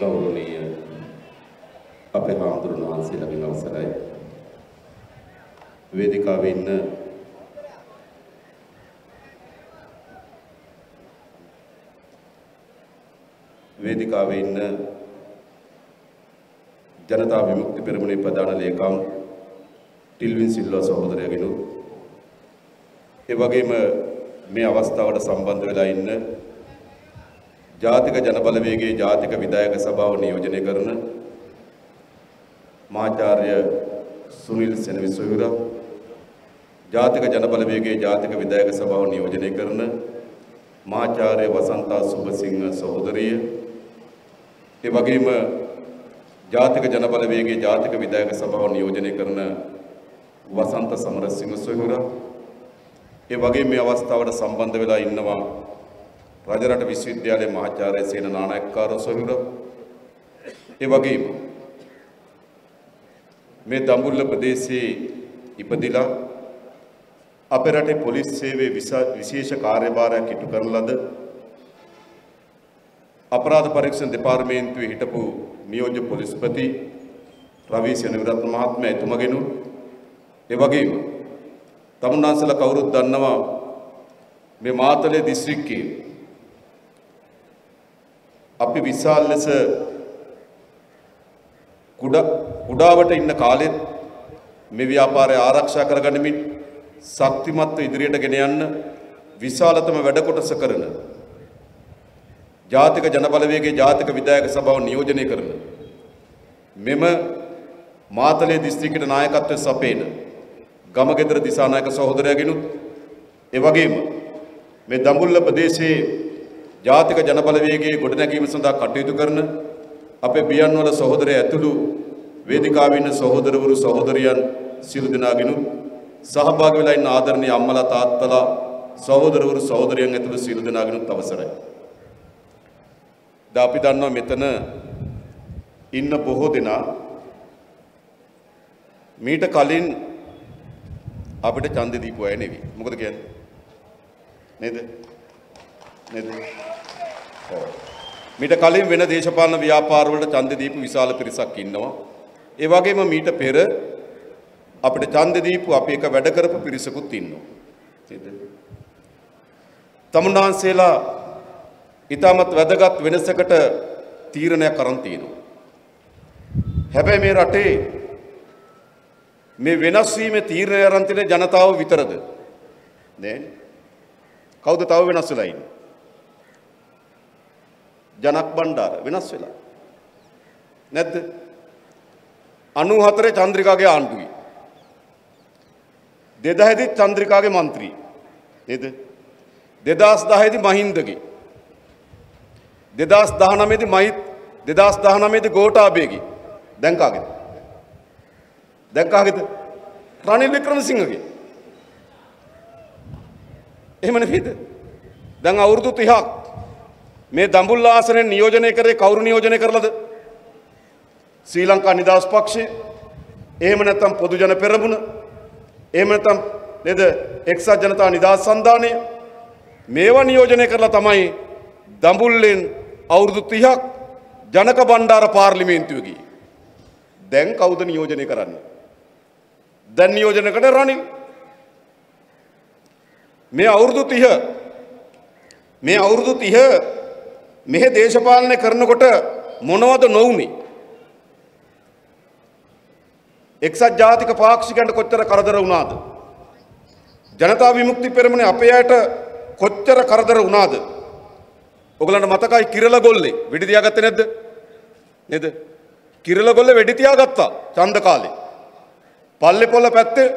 ගෞරවනීය අපේ හාමුදුරුවෝ වහන්සේලා වෙන අවසරයි වේදිකාවේ ඉන්න ජනතා විමුක්ති පෙරමුණේ ප්‍රධාන ලේකම් ටිල්වින් සිල්වා සහෝදරයගෙනු ඒ වගේම මේ අවස්ථාවට සම්බන්ධ වෙලා ඉන්න ජාතික ජනබලවේගයේ ජාතික විධායක සභාව නියෝජනය කරන මාචාර්ය සුනිල් සෙනවිසුවිර ජාතික ජනබලවේගයේ ජාතික විධායක සභාව නියෝජනය කරන මාචාර්ය වසන්තා සුබසිංහ සහෝදරිය ඒ වගේම ජාතික ජනබලවේගයේ ජාතික විධායක සභාව නියෝජනය කරන වසන්ත සමරසිංහ සහෝදරිය ඒ වගේම මේ අවස්ථාවට සම්බන්ධ වෙලා ඉන්නවා राजराट विश्वविद्यालय महाचार्य सेन नाणयकार स्वरूप मे दांबुल्ल प्रदेश इपदिला अपराटे पोलिस सेवे विशेष कार्यभार किटुकरलद अपराध परीक्षण डिपार्टमेंट हिटपु नियोज्य पोलिसपति रवि सेनविरत्न महात्मे तुमगेनु तमुनांसल कवुरुत दन्नवा मे मातले डिस्ट्रिक्ट के අපි විශාල ලෙස කුඩාවට ඉන්න කාලෙත් මේ ව්‍යාපාරය ආරක්ෂා කරගනිමින් ශක්තිමත්ව ඉදිරියට ගෙන යන්න විශාලතම වැඩ කොටස කරන ජාතික ජනබලවේගයේ ජාතික විධායක සභාව නියෝජනය කරන මෙම මාතලේ දිස්ත්‍රික්කයේ නායකත්වයේ සපේන ගමගෙදර දිසානායක සහෝදරයගෙනුත් ඒ වගේම මේ දඹුල්ල ප්‍රදේශයේ ජාතික ජනබලවේගයේ ගොඩනැගීම සඳහා කටයුතු කරන අපේ බියන්වල සහෝදරය ඇතුළු වේදිකාවේ ඉන්න සහෝදරවරු සහෝදරියන් සියලු දෙනාගෙනු සහභාගී වෙලා ඉන්න ආදරණීය අම්මලා තාත්තලා සහෝදරවරු සහෝදරියන් ඇතුළු සියලු දෙනාගෙනුත් අවසරයි. දැන් අපි දන්නවා මෙතන ඉන්න බොහෝ දෙනා මීට කලින් අපිට ඡන්දෙ දීපු අය නෙවෙයි. මොකද කියන්නේ? නේද? मीट कलिन वेन देशपालन व्यापार चंद दीप विशाल पिरिसක් ඉන්නවා ඒ වගේම මීට පෙර අපිට චන්ද දීප අපි එක වැඩ කරපු පිරිසකුත් ඉන්නවා තමුන්වහන්සේලා ඊටමත් වැදගත් වෙනසකට තීරණයක් කරන් තියෙනවා හැබැයි මේ රටේ මේ වෙනස් වීමේ තීරණය අරන් තියෙන ජනතාව විතරද නේ කවුද තව වෙනස් වෙලා ඉන්නේ ජනක් බණ්ඩාර වෙනස් වෙලා නැද්ද 94 චන්ද්‍රිකාගේ ආණ්ඩුවේ 2010 දී චන්ද්‍රිකාගේ മന്ത്രി නේද 2010 දී මහින්දගේ 2019 දී මහිත් 2019 දී ගෝඨාභයගේ දැන් කාගේද රනිල් වික්‍රමසිංහගේ එහෙම නෙවෙයිද දැන් අවුරුදු 30ක් මේ දඹුල්ල ආසනේ නියෝජනය කරේ කවුරු නියෝජනය කරලාද ශ්‍රී ලංකා නිදහස් පක්ෂය එහෙම නැත්නම් පොදු ජන පෙරමුණ එහෙම නැත්නම් නේද එක්සත් ජනතා නිදහස් සන්ධානය මේවා නියෝජනය කරලා තමයි දඹුල්ලෙන් අවුරුදු 30ක් ජනක බණ්ඩාර පාර්ලිමේන්තුවේ ගියේ දැන් කවුද නියෝජනය කරන්නේ දැන් නියෝජනය කරන රනිල් මේ අවුරුදු 30 මෙහි දේශපාලනය කරනකොට මොනවද නොවුනේ එක්සත් ජාතික පාක්ෂිකයන්ට කොච්චර කරදර වුණාද ජනතා විමුක්ති පෙරමුණේ අපේ අයට කොච්චර කරදර වුණාද ඔයගලන්ට මතකයි කිරලගොල්ලේ වෙඩි තියාගත්තේ නැද්ද නේද කිරලගොල්ලේ වෙඩි තියාගත්තා ඡන්ද කාලේ පල්ලේපොළ පැත්තේ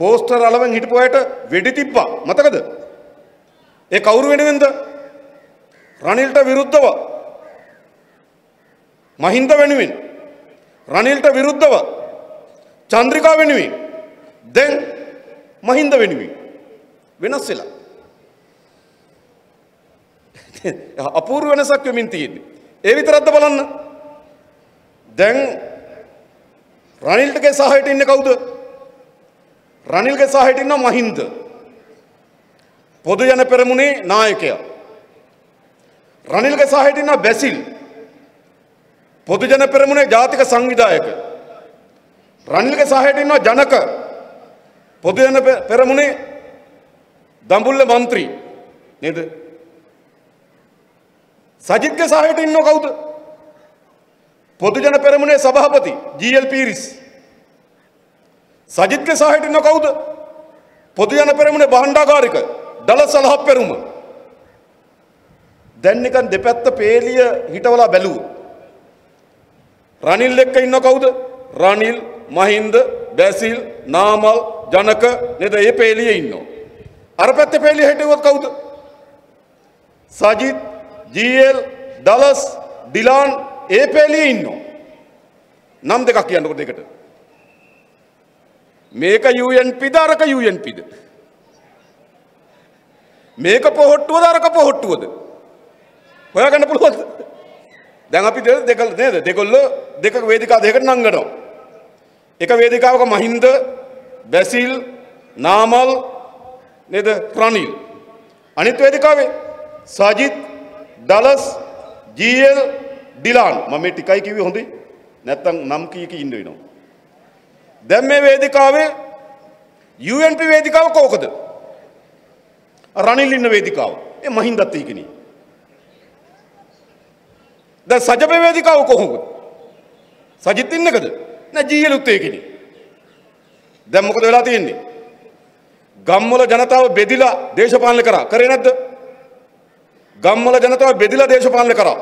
පෝස්ටර් අලවන් හිටපු අයට වෙඩි තිබ්බා මතකද ඒ කවුරු වෙනවෙන්ද රනිල්ට විරුද්ධව මහින්ද වෙනුවෙන් රනිල්ට විරුද්ධව චන්ද්‍රිකා වෙනුවෙන් දැන් මහින්ද වෙනුවෙන් වෙනස් වෙලා අපූර්ව වෙනසක් වෙමින් තියෙන්නේ ඒ විතරක්ද බලන්න දැන් රනිල්ටගේ සහායට ඉන්නේ කවුද රනිල්ගේ සහායට ඉන්න මහින්ද පොදු ජන පෙරමුණේ නායකයා රනිල්ගේ සහායට ඉන්න බැසිල් පොදුජන පෙරමුණේ ජාතික සංවිධායක රන්ලික සහයට ඉන්නවා ජනක පොදුජන පෙරමුණේ දඹුල්ල മന്ത്രി නේද සජිත්ගේ සහයට ඉන්නව කවුද පොදුජන පෙරමුණේ සභාපති ජී.එල්. පීරිස් සජිත්ගේ සහයට ඉන්නව කවුද පොදුජන පෙරමුණේ භාණ්ඩාගාරික දලසලහ පෙරමුම දැන් නිකන් දෙපැත්ත peeliya හිටවලා බැලුවා රනිල් එක්ක ඉන්නව කවුද? රනිල්, මහින්ද, බැසිල්, නාමල්, ජනක නේද මේ peeliye ඉන්නව. අර පැත්තේ peeliye හිටවුවත් කවුද? සජිත්, ජී.එල්, දලස්, දිලාන් මේ peeliye ඉන්නව. නම් දෙකක් කියන්නකොට දෙකට. මේක UNPද අරක UNPද? මේක පොහොට්ටුවද අරක පොහොට්ටුවද? හොයාගන්න පුළුවන්ද? දැන් අපි දෙක නේද දෙකොල්ලෝ දෙක වේදිකාව දෙකකට නංගනවා එක වේදිකාවක මහින්ද බැසිල් නාමල් නේද රනිල් අනිත් වේදිකාවේ සජිත් දලස් ජී.එල්. ඩිලාන් මම මේ ටිකයි කිව්වේ හොඳයි නැත්තම් නම් කී කී ඉන්න වෙනවා දැන් මේ වේදිකාවේ UNP වේදිකාව කොහොකද රනිල් ඉන්න වේදිකාව ඒ මහින්දත් ඒකනේ ද සජපේ වේදිකාව කොහොමද සජිත් ඉන්නකද නැ ජීයලුත් ඒකනේ දැන් මොකද වෙලා තියෙන්නේ ගම්වල ජනතාව බෙදිලා දේශපාලන කරා කරේ නැද්ද ගම්වල ජනතාව බෙදිලා දේශපාලන කරා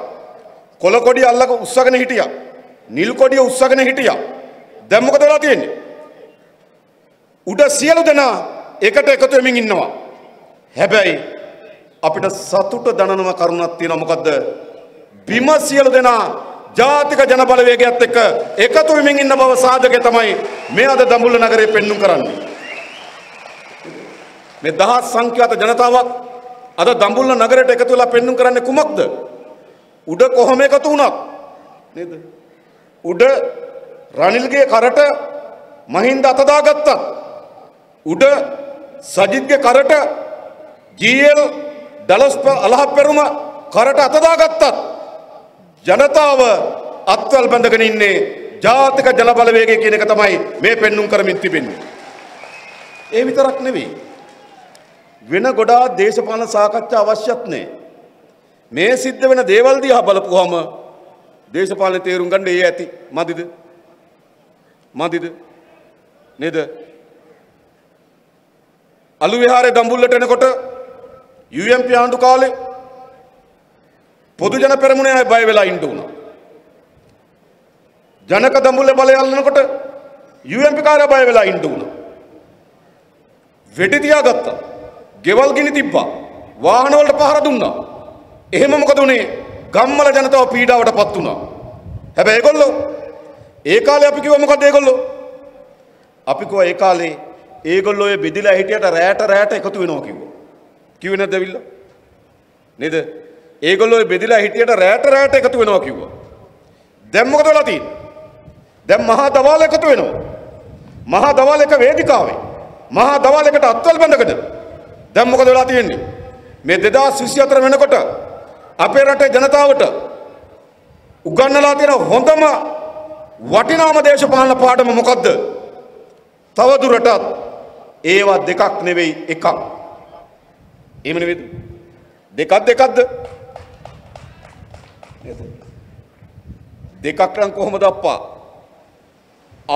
කොළ කොඩිය අල්ලක උස්සගෙන හිටියා නිල් කොඩිය උස්සගෙන හිටියා දැන් මොකද වෙලා තියෙන්නේ උඩ සියලු දෙනා එකට එකතු වෙමින් ඉන්නවා හැබැයි අපිට සතුට දනනම කරුණක් තියෙනවා මොකද්ද බිම සියලු දෙනා ජාතික ජන බලවේගයත් එක්ක එකතු වෙමින් ඉන්න බව සාධකය තමයි මේ අද දඹුල්ල නගරේ පෙන්වුම් කරන්නේ මේ දහස් සංඛ්‍යාත ජනතාවක් අද දඹුල්ල නගරයට එකතු වෙලා පෙන්වුම් කරන්නේ කුමක්ද උඩ කොහොම එකතු වුණත් නේද උඩ රනිල්ගේ කරට මහින්ද අත දාගත්තා උඩ සජිත්ගේ කරට ජී.එල්. දලස් අලහප්පෙරුම කරට අත දාගත්තා ජනතාව අත්වල් බඳගෙන ඉන්නේ ජාතික ජන බලවේගය කියන එක තමයි මේ පෙන්눔 කරමින් තිබෙන්නේ. ඒ විතරක් නෙවෙයි. වෙන ගොඩාක් දේශපාලන සාකච්ඡා අවශ්‍යත් නැහැ. මේ සිද්ධ වෙන දේවල් දිහා බලපුවාම දේශපාලනේ තේරුම් ගන්න ඒ ඇති. මදිද? මදිද? නේද? අලු විහාරේ දඹුල්ලට එනකොට UMP ආණ්ඩු කාලේ පොදුජන පෙරමුණේ අය බය වෙලා ඉන්න උනා. ජනක දඹුල්ලේ බලය අල්ලනකොට UMP කාර්ය බය වෙලා ඉන්න උනා. වෙඩි තියාගත්තා. ගෙවල් ගිනි තිබ්බා. වාහන වලට පහර දුන්නා. එහෙම මොකද උනේ? ගම්වල ජනතාව පීඩාවටපත් උනා. හැබැයි ඒගොල්ලෝ ඒ කාලේ අපි කිව්වා මොකද ඒගොල්ලෝ? අපි කිව්වා ඒ කාලේ ඒගොල්ලෝ ඒ බෙදිලා හිටියට රැට එකතු වෙනවා කිව්වා. කිව්වේ නැද්ද ඇවිල්ලා? නේද? ඒගොල්ලෝ බෙදලා හිටියට රැට එකතු වෙනවා කිව්වා. දැන් මොකද වෙලා තියෙන්නේ? දැන් මහා දවල් එකතු වෙනවා. මහා දවල් එක වේදිකාවේ. මහා දවල් එකට අත්වල බඳකට. දැන් මොකද වෙලා තියෙන්නේ? මේ 2024 වෙනකොට අපේ රටේ ජනතාවට උගන්වලා තියෙන හොඳම වටිනාම දේශපාලන පාඩම මොකද්ද? තවදුරටත් ඒවා දෙකක් නෙවෙයි එකක්. එහෙම නෙවෙයිද? දෙකක්ද? දෙකක් නම් කොහොමද අප්පා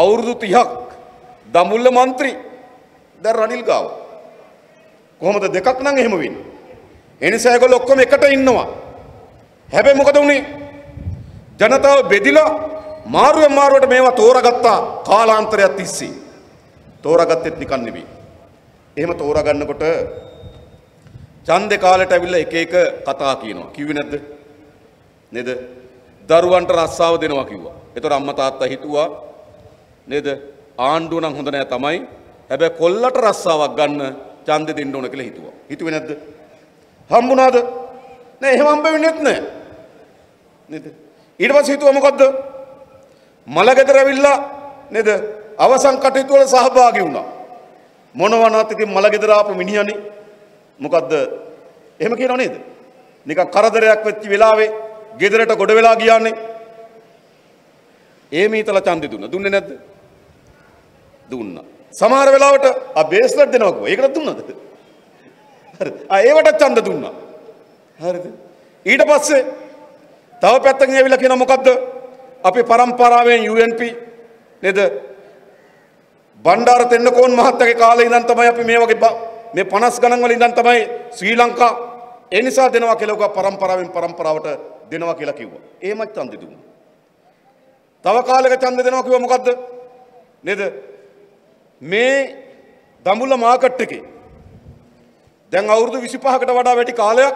අවුරුදු 30ක් දඹුල්ල മന്ത്രി දැන් රනිල් ගාව කොහොමද දෙකක් නම් එහෙම වෙන්නේ ඒ නිසා ඒගොල්ලෝ ඔක්කොම එකට ඉන්නවා හැබැයි මොකද උනේ ජනතාව බෙදිලා මාරුවට මේවා තෝරාගත්තා කාලාන්තරයක් තිස්සේ තෝරාගත්තෙත් නිකන් නෙවෙයි එහෙම තෝරාගන්නකොට ඡන්දේ කාලයට ඇවිල්ලා එක කතා කියනවා කිව්වේ නැද්ද නේද දරුවන්ට රස්සාව දෙනවා කිව්වා. ඒතර අම්මා තාත්තා හිතුවා නේද ආණ්ඩුව නම් හොඳ නැහැ තමයි. හැබැයි කොල්ලට රස්සාවක් ගන්න ඡන්දෙ දෙන්න ඕන කියලා හිතුවා. හිතුවේ නැද්ද? හම්බුණාද? නෑ එහෙම හම්බ වෙන්නේත් නෑ. නේද? ඊට පස්සේ හිතුවා මොකද්ද? මලගෙදර ඇවිල්ලා නේද අවසන් කටයුතු වල සහභාගී වුණා. මොනවනවත් ඉතින් මලගෙදර ආපු මිනිහනේ මොකද්ද? එහෙම කියනව නේද? නිකන් කරදරයක් වෙච්ච වෙලාවේ ගෙදරට ගොඩ වෙලා ගියානේ ඒ මීතල ඡන්දේ දුන්නා. දුන්නේ නැද්ද? දුන්නා. සමහර වෙලාවට ආ බේස්ලට් දෙනවකෝ. ඒකටත් දුන්නාද? හරිද? ආ ඒවටත් ඡන්ද දුන්නා. හරිද? ඊට පස්සේ තව පැත්තකින් ඇවිල්ලා කියනවා මොකද්ද? අපේ પરම්පරාවෙන් UNP නේද? බණ්ඩාර තෙන්නකෝන් මහත්තයාගේ කාලේ ඉඳන් තමයි අපි මේ වගේ මේ 50 ගණන් වල ඉඳන් තමයි ශ්‍රී ලංකා ඒ නිසා දෙනවා කියලා උගා પરම්පරාවෙන් પરම්පරාවට දෙනවා කියලා කිව්වා. එහෙමත් ඡන්දේ දුන්නා. තව කාලයක ඡන්ද දෙනවා කිව්ව මොකද්ද නේද මේ දඹුල්ල මාකට් එකේ දැන් අවුරුදු 25කට වඩා වැඩි කාලයක්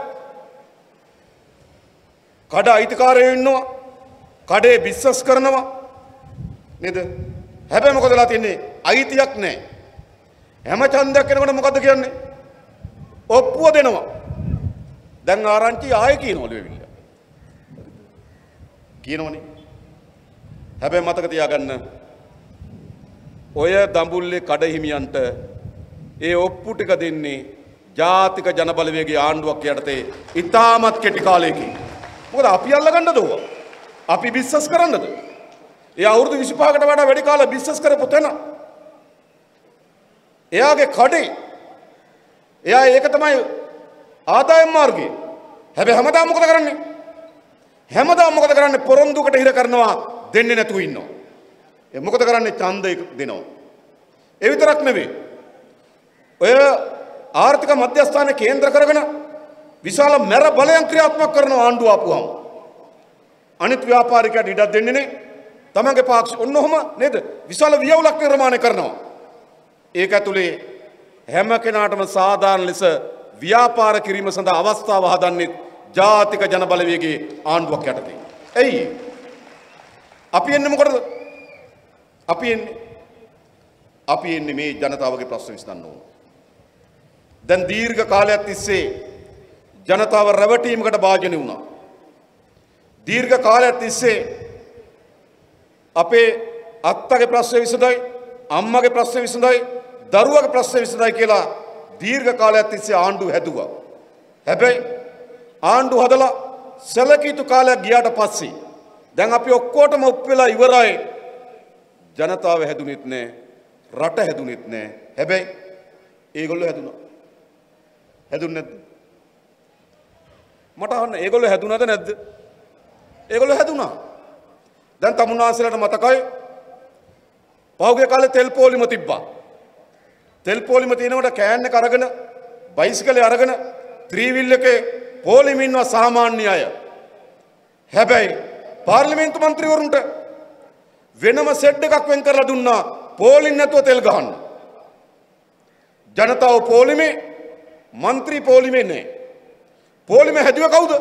කඩ අයිතිකාරයෝ ඉන්නවා කඩේ බිස්නස් කරනවා නේද හැබැයි මොකදලා තියන්නේ අයිතියක් නැහැ හැම ඡන්දයක් එනකොට මොකද්ද කියන්නේ ඔප්පුව දෙනවා දැන් ආරංචි ආයෙ කියනවලු වෙවිලා කියනෝනේ හැබැයි මතක තියාගන්න ඔය දඹුල්ලේ කඩහිමියන්ට ඒ ඔප්පු ටික දෙන්නේ ජාතික ජනබලවේගයේ ආණ්ඩුවක් යටතේ ඉතාමත් කෙටි කාලයකින් මොකද අපි අල්ලගන්නද ඕවා අපි බිස්නස් කරන්නද ඒ අවුරුදු 25කට වඩා වැඩි කාලයක් බිස්නස් කරපු තැන එයාගේ කඩේ එයා ඒක තමයි ආදායම් මාර්ගය හැබැයි හැමදාම මොකද කරන්නේ හැමදාම මොකද කරන්නේ පොරොන්දුකට හිර කරනවා දෙන්නේ නැතුව ඉන්නවා. ඒ මොකද කරන්නේ ඡන්දය දෙනවා. ඒ විතරක් නෙවෙයි. ඔය ආර්ථික මධ්‍යස්ථානයේ කේන්ද්‍ර කරගෙන විශාල මෙර බලයන් ක්‍රියාත්මක කරන ආණ්ඩුව ආපුවම අනිත් ව්‍යාපාරිකයන්ට ඉඩක් දෙන්නේ නැහැ. තමන්ගේ පාක්ෂික ඔන්න ඔහම නේද? විශාල වියවුලක් නිර්මාණය කරනවා. ඒක ඇතුලේ හැම කෙනාටම සාධාරණ ලෙස ව්‍යාපාර කිරීම සඳහා අවස්ථාව හදන්නේ ජාතික ජනබලවේගයේ ආණ්ඩුවක් යටතේ. එයි අපි එන්නේ මොකටද? අපි එන්නේ මේ ජනතාවගේ ප්‍රශ්න විසඳන්න ඕන. දැන් දීර්ඝ කාලයක් තිස්සේ ජනතාව රැවටීමකට භාජනය වුණා. දීර්ඝ කාලයක් තිස්සේ අපේ අත්තගේ ප්‍රශ්න විසඳයි, අම්මගේ ප්‍රශ්න විසඳයි, දරුවගේ ප්‍රශ්න විසඳයි කියලා දීර්ඝ කාලයක් තිස්සේ ආණ්ඩුව හැදුවා. හැබැයි ආණ්ඩුව හදලා සැලකිය යුතු කාලයක් ගියාට පස්සේ දැන් අපි ඔක්කොටම උප්පෙලා ඉවරයි ජනතාව හැදුනෙත් නෑ රට හැදුනෙත් නෑ හැබැයි ඒගොල්ලෝ හැදුනා හැදුන්නේ නැද්ද මට අහන්න ඒගොල්ලෝ හැදුනද නැද්ද ඒගොල්ලෝ හැදුනා දැන් තමුන්නාසලට මතකයි පහුගිය කාලේ තෙල් පොලිම තිබ්බා තෙල් පොලිම තියෙනකොට කෑන් එක අරගෙන බයිසිකලේ අරගෙන ත්‍රිවිල් එකේ පොලිම ඉන්නවා සාමාන්‍ය අය හැබැයි පාර්ලිමේන්තු මන්ත්‍රීවරුන්ට වෙනම සෙට් එකක් වෙන් කරලා දුන්නා පෝලින් නැතුව තෙල් ගහන්න. ජනතාව පෝලිමේ മന്ത്രി පෝලිමේ නෑ. පෝලිමේ හැදුවේ කවුද?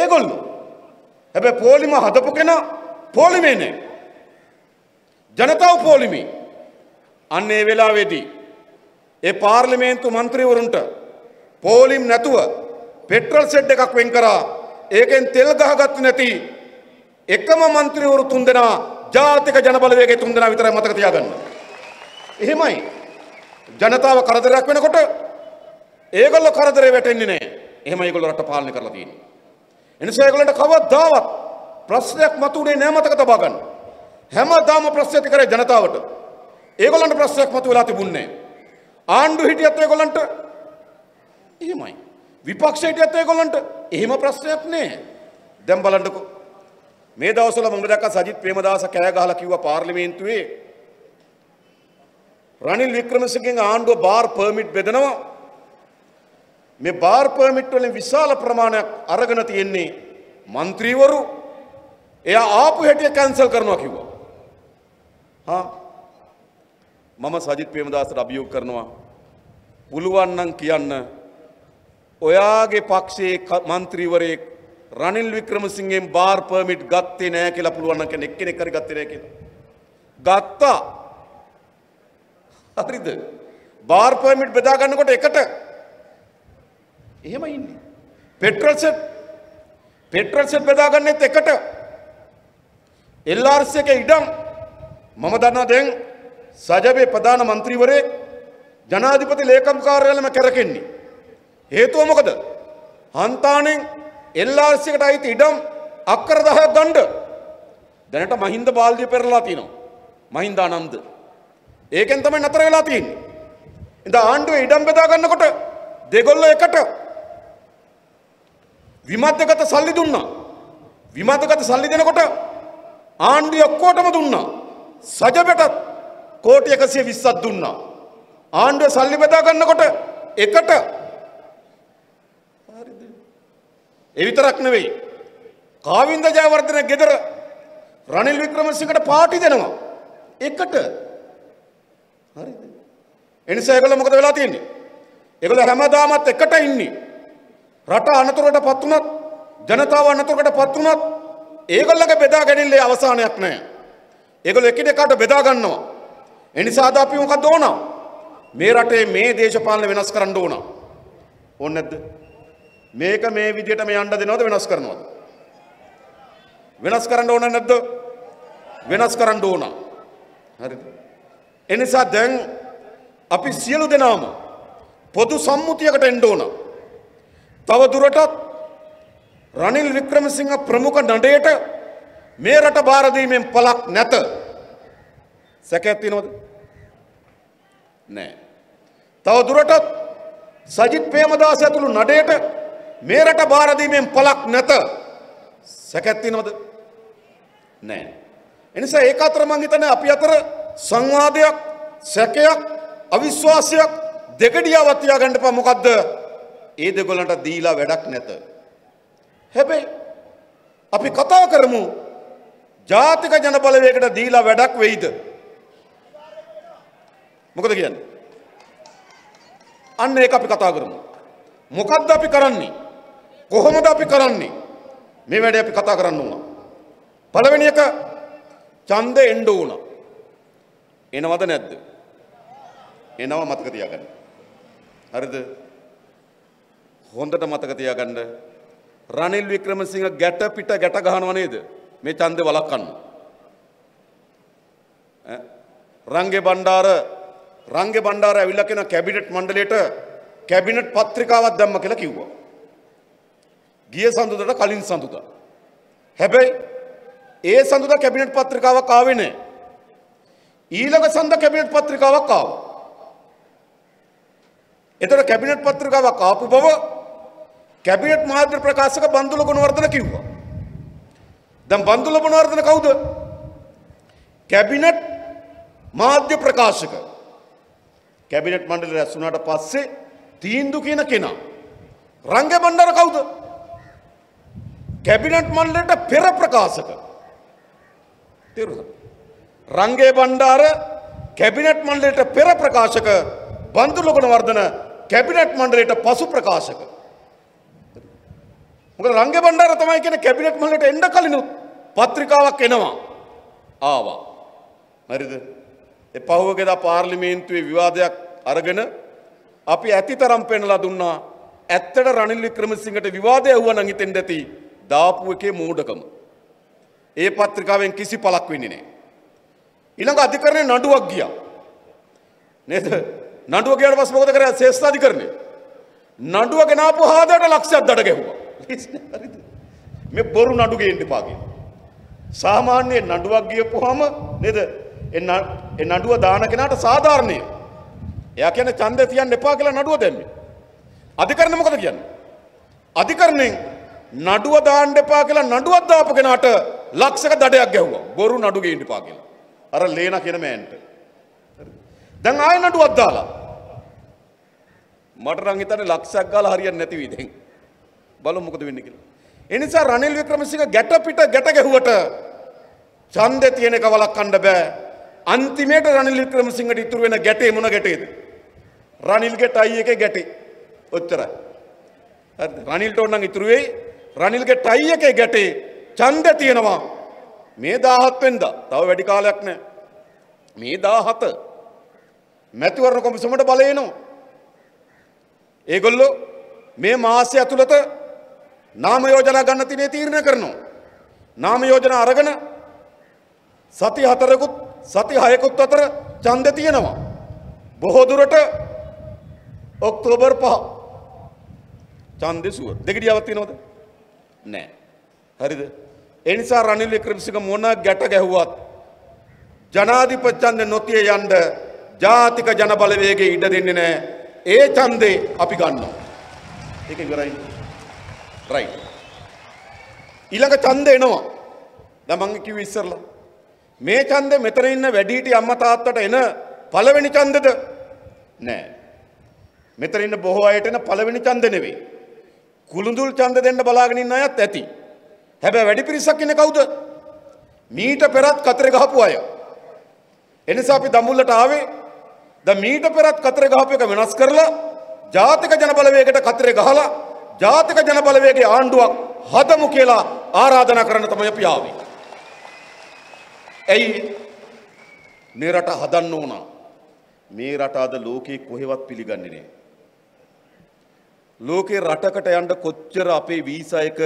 ඒගොල්ලෝ. හැබැයි පෝලිම හදපු කෙනා පෝලිමේ නෑ. ජනතාව පෝලිමේ. අන්න ඒ වෙලාවේදී ඒ පාර්ලිමේන්තු മന്ത്രിවරුන්ට පෝලිම් නැතුව පෙට්‍රල් සෙට් එකක් වෙන් කරා ඒකෙන් තෙල් ගහගත්තේ නැති එකම മന്ത്രിවරු තුන්දෙනා ජාතික ජනබලවේගයේ තුන්දෙනා විතරයි මතක තියාගන්න. එහෙමයි. ජනතාව කරදරයක් වෙනකොට ඒගොල්ලෝ කරදරේ වැටෙන්නේ නැහැ. එහෙමයි ඒගොල්ලෝ රට පාලනය කරලා තියෙන්නේ. එනිසා ඒගොල්ලන්ට කවදාවත් ප්‍රශ්නයක් මතුනේ නැහැ මතක තබා ගන්න. හැමදාම ප්‍රශ්න ඇති කරේ ජනතාවට. ඒගොල්ලන්ට ප්‍රශ්නයක් මතුවලා තිබුණේ නැහැ. ආණ්ඩු හිටියත් ඒගොල්ලන්ට එහෙමයි. විපක්ෂ හිටියත් ඒගොල්ලන්ට එහෙම ප්‍රශ්නයක් නෑ. දැන් බලන්නකෝ. මේ දවස්වල මම දැක්ක සජිත් ප්‍රේමදාස කෑ ගහලා කිව්වා පාර්ලිමේන්තුවේ රනිල් වික්‍රමසිංහගෙන් ආණ්ඩුව බාර් පර්මිට් බෙදනවා. මේ බාර් පර්මිට් වලින් විශාල ප්‍රමාණයක් අරගෙන තියෙන්නේ മന്ത്രിවරු. එයා ආපු හැටිය කැන්සල් කරනවා කිව්වා. හා මම සජිත් ප්‍රේමදාසට අභියෝග කරනවා. පුළුවන් නම් කියන්න ඔයාගේ පක්ෂයේ മന്ത്രിවරයෙක් රනිල් වික්‍රමසිංහෙන් බාර් පර්මිට් ගත්තේ නැහැ කියලා පුළුවන් නම් කියන්නේ එක්කෙනෙක් හරි ගත්තේ නැහැ කියලා. ගත්තා. හරිද? බාර් පර්මිට් බෙදා ගන්නකොට එකට එහෙම ඉන්නේ. පෙට්‍රල් සෙට් බෙදා ගන්නෙත් එකට. LRC එකේ ඉඩම් මම දන්නවා දැන් සජබේ ප්‍රධාන മന്ത്രിවරයෙක් ජනාධිපති ලේකම් කාර්යාලයම කරකෙන්නේ. හේතුව මොකද? හන්තාණෙන් LRC එකට අයිති ඉඩම් අක්කර 10ක් ගන්න දැනට මහින්ද බාල්දිය පෙරලා තිනවා. මහින්දානන්ද. ඒකෙන් තමයි නතර වෙලා තියෙන්නේ. ඉතින් ආණ්ඩුවේ ඉඩම් බෙදා ගන්නකොට දෙගොල්ලෝ එකට විමතගත සල්ලි දුන්නා. විමතගත සල්ලි දෙනකොට ආණ්ඩුවේ ඔක්කොටම දුන්නා. සජබටත් කෝටි 120ක් දුන්නා. ආණ්ඩුවේ සල්ලි බෙදා ගන්නකොට එකට හරිද? ඒ විතරක් නෙවෙයි. කාවින්ද ජයවර්ධන ගෙදර රනිල් වික්‍රමසිංහට පාටි දෙනවා. එකට හරිද? එනිසා ඒගොල්ලෝ මොකද වෙලා තියෙන්නේ? ඒගොල්ලෝ හැමදාමත් එකට ඉන්නේ. රට අනතුරකට පත් වුණත් ජනතාව අනතුරකට පත් වුණත් ඒගොල්ලගේ බෙදා ගැනීමේ අවසානයක් නැහැ. ඒගොල්ලෝ එකිනෙකාට බෙදා ගන්නවා. ඒ නිසාද අපි මොකද ඕන? මේ රටේ මේ දේශපාලන වෙනස් කරන්න ඕන. ඕනේ නැද්ද? මේක මේ විදිහට මේ යන්න දෙනවද වෙනස් කරනවද? වෙනස් කරන්න ඕන නැද්ද? වෙනස් කරන්න ඕන. හරිද? ඒ නිසා දැන් අපි සියලු දෙනාම පොදු සම්මුතියකට එන්න ඕන. තව දුරටත් රනිල් වික්‍රමසිංහ ප්‍රමුඛ නඩේට මේ රට බාර දීමෙන් පළක් නැත. සැකයක් තියෙනවද? නැහැ. තව දුරටත් සජිත් ප්‍රේමදාස ඇතුළු නඩේට මේ රට බාර දීමෙන් පළක් නැත. සැකයක් තියෙනවද? නැහැ. එනිසා ඒක අතර මං හිතන්නේ අපි අතර සංවාදයක්, සැකයක්, අවිශ්වාසයක් දෙකඩියාවක් තියාගන්න එපා. මොකද්ද? ඒ දෙගොල්ලන්ට දීලා වැඩක් නැත. හැබැයි අපි කතා කරමු ජාතික ජන බලවේගයට දීලා වැඩක් වෙයිද? මොකද කියන්නේ? අන්න ඒක අපි කතා කරමු. මොකද්ද අපි කරන්නේ? කොහොමද අපි කරන්නේ? මේ වැඩේ අපි කතා කරන්න ඕන. පළවෙනි එක ඡන්දේ එන්න ඕන. එනවද නැද්ද? එනවා මතක තියාගන්න. හරිද? හොඳට මතක තියාගන්න. රනිල් වික්‍රමසිංහ ගැට පිට ගැට ගහනවා නේද? මේ ඡන්දේ වළක්වන්න. රංගේ බණ්ඩාර ඇවිල්ලා කියන කැබිනට් මණ්ඩලයට කැබිනට් පත්‍රිකාවක් දැම්ම කියලා කිව්වා. ගිය සඳුදාට කලින් සඳුදා. හැබැයි ඒ සඳුදා කැබිනට් පත්‍රිකාවක් ආවේ නැහැ. ඊළඟ සඳ කැබිනට් පත්‍රිකාවක් ආවා. ඒතර කැබිනට් පත්‍රිකාවක් ආපු බව කැබිනට් මහාධ්‍ය ප්‍රකාශක බන්දුල ගුණවර්ධන කිව්වා. දැන් බන්දුල ගුණවර්ධන කවුද? කැබිනට් මහාධ්‍ය ප්‍රකාශක. කැබිනට් මණ්ඩලය රැස් වුණාට පස්සේ තීන්දුව කියන කෙනා. රංග බණ්ඩාර කවුද? කැබිනට් මණ්ඩලයට පෙර ප්‍රකාශක. තේරුණා? රංගේ බණ්ඩාර කැබිනට් මණ්ඩලයට පෙර ප්‍රකාශක, බන්දුල ගුණවර්ධන කැබිනට් මණ්ඩලයට පසු ප්‍රකාශක. මොකද රංගේ බණ්ඩාර තමයි කියන්නේ කැබිනට් මණ්ඩලයට එන්න කලිනුත් පත්‍රිකාවක් එනවා. ආවා. හරිද? ඒ පහුවගේදා පාර්ලිමේන්තුවේ විවාදයක් අරගෙන අපි ඇතිතරම් පෙන්ලා දුන්නා. ඇත්තට රනිල් වික්‍රමසිංහට විවාදය ඇහුවා නම් හිතෙන්න ඇති දාපු එකේ මෝඩකම. ඒ පත්‍රිකාවෙන් කිසි පළක් වෙන්නේ නැහැ. ඊළඟ අධිකරණේ නඩුවක් ගියා. නේද? නඩුව ගියාට පස්සේ මොකද කරන්නේ? ශේෂ්ඨ අධිකරණය. නඩුව ගෙනාපු හාදයට ලක්ෂයක් දඩ ගැහුවා. හරිද? මේ බොරු නඩු ගේන්න එපා කියලා. සාමාන්‍ය නඩුවක් ගියපුවාම නේද? ඒ නඩුව දාන කෙනාට සාධාරණය. එයා කියන්නේ ඡන්දේ තියන්න එපා කියලා නඩුව දැම්මේ. අධිකරණය මොකද කියන්නේ? අධිකරණයෙන් නඩුව දාන්න එපා කියලා නඩුවක් දාපු කෙනාට ලක්ෂක දඩයක් ගැහුවා. බොරු නඩු ගේන්න එපා කියලා. අර ලේනා කියන මෑන්ට. දැන් ආයෙ නඩුවක් දාලා මට නම් හිතන්නේ ලක්ෂයක් ගාලා හරියන්නේ නැති වෙයි දැන්. බලමු මොකද වෙන්නේ කියලා. ඒ නිසා රනිල් වික්‍රමසිංහ ගැට පිට ගැට ගැහුවට ඡන්දේ තියෙන එක වළක්වන්න බෑ. අන්තිමේට රනිල් වික්‍රමසිංහට ඉතුරු වෙන ගැටේ මොන ගැටේද? රනිල්ගේ ටයි එකේ ගැටේ. ඔච්චරයි. හරිද? රනිල්ට ඕන නම් ඉතුරු වෙයි රනිල්ගේ ටයි එකේ ගැටේ. ඡන්දේ තියෙනවා මේ 17 වෙනිදා. තව වැඩි කාලයක් නැහැ. මේ 17 මැතිවරණ කොමිසමට බලය එනවා. ඒගොල්ලෝ මේ මාසය ඇතුළත නාම යෝජනා ගන්න තිනේ තීරණය කරනවා. නාම යෝජනා අරගෙන සති 4කුත් සති 6කුත් අතර ඡන්ද තියෙනවා. බොහෝ දුරට ඔක්තෝබර් 5 ඡන්දේ සුවර්. දෙකඩියාවක් තියෙනවද? නැහැ. හරිද? එනිසා රනිල් වික්‍රමසිංහ මොන ගැට ගැහුවත් ජනාධිපති ඡන්දේ නොතිය යන්න ජාතික ජනබලවේගයේ ඉඩ දෙන්නේ නැහැ. ඒ ඡන්දේ අපි ගන්නවා. ඒක ඉවරයි. රයිට්. ඊළඟ ඡන්දේ එනවා. දැන් මම කිව්ව ඉස්සරලා මේ ඡන්දේ මෙතන ඉන්න වැඩිහිටි අම්මා තාත්තට එන පළවෙනි ඡන්දද? නෑ. මෙතන ඉන්න බොහෝ අයට එන පළවෙනි ඡන්ද නෙවෙයි. කුළුඳුල් ඡන්ද දෙන්න බලාගෙන ඉන්න අයත් ඇති. හැබැයි වැඩි පිරිසක් ඉන්නේ කවුද? මීට පෙරත් කතරේ ගහපු අය. එනිසා අපි දඹුල්ලට ආවේ ද මීට පෙරත් කතරේ ගහපු එක වෙනස් කරලා ජාතික ජනබලවේගයට කතරේ ගහලා ජාතික ජනබලවේගයේ ආණ්ඩුවක් හදමු කියලා ආරාධනා කරන්න තමයි අපි ආවේ. එයි මේ රට හදන්න ඕන. මේ රට අද ලෝකේ කොහෙවත් පිළිගන්නේ නැහැ. ලෝකේ රටකට යන්න කොච්චර අපේ වීසා එක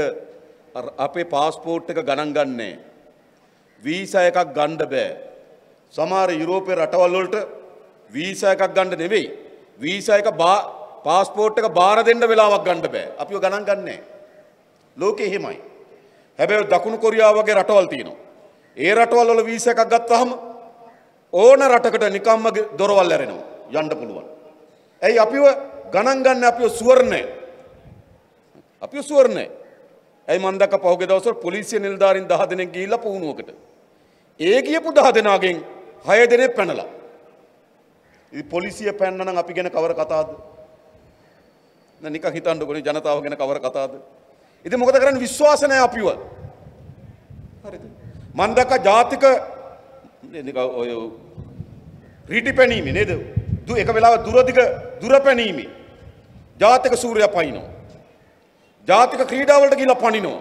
අපේ පාස්පෝර්ට් එක ගණන් ගන්නෑ. වීසා එකක් ගන්න බෑ. සමහර යුරෝපේ රටවල් වලට වීසා එකක් ගන්න නෙවෙයි. වීසා එක පාස්පෝර්ට් එක බාර දෙන්න වෙලාවක් ගන්න බෑ. අපිව ගණන් ගන්නෑ. ලෝකේ එහෙමයි. හැබැයි දකුණු කොරියාව වගේ රටවල් තියෙනවා. ඒ රටවල් වල වීසා එකක් ගත්තාම ඕන රටකට නිකම්ම දොරවල් ඇරෙනවා. යන්න පුළුවන්. ඇයි අපිව ගණන් ගන්න අපිව සුවර්ණයි. අපිව සුවර්ණයි. ඇයි මන් දැක්ක පහුගිය දවස්වල පොලිසිය නිලධාරීන් 10 දෙනෙක් ගිහිල්ලා පුහුණුවකට. ඒ ගියපු 10 දෙනාගෙන් 6 දෙනෙක් පැනලා. ඉතින් පොලිසිය පැනනා නම් අපි ගැන කවර කතාවක්ද? නෑ නිකන් හිතන්නකොනේ ජනතාව ගැන කවර කතාවක්ද? ඉතින් මොකද කරන්නේ? විශ්වාස නැහැ අපිව. හරිද? මන් දැක්ක ජාතික නිකන් ඔය රීටිපැනීමේ නේද? එක වෙලාවක දුරපැනීමේ ජාතික සූර්යයා පයින්නවා. ජාතික ක්‍රීඩාවලට ගිහිල්ලා පණිනවා.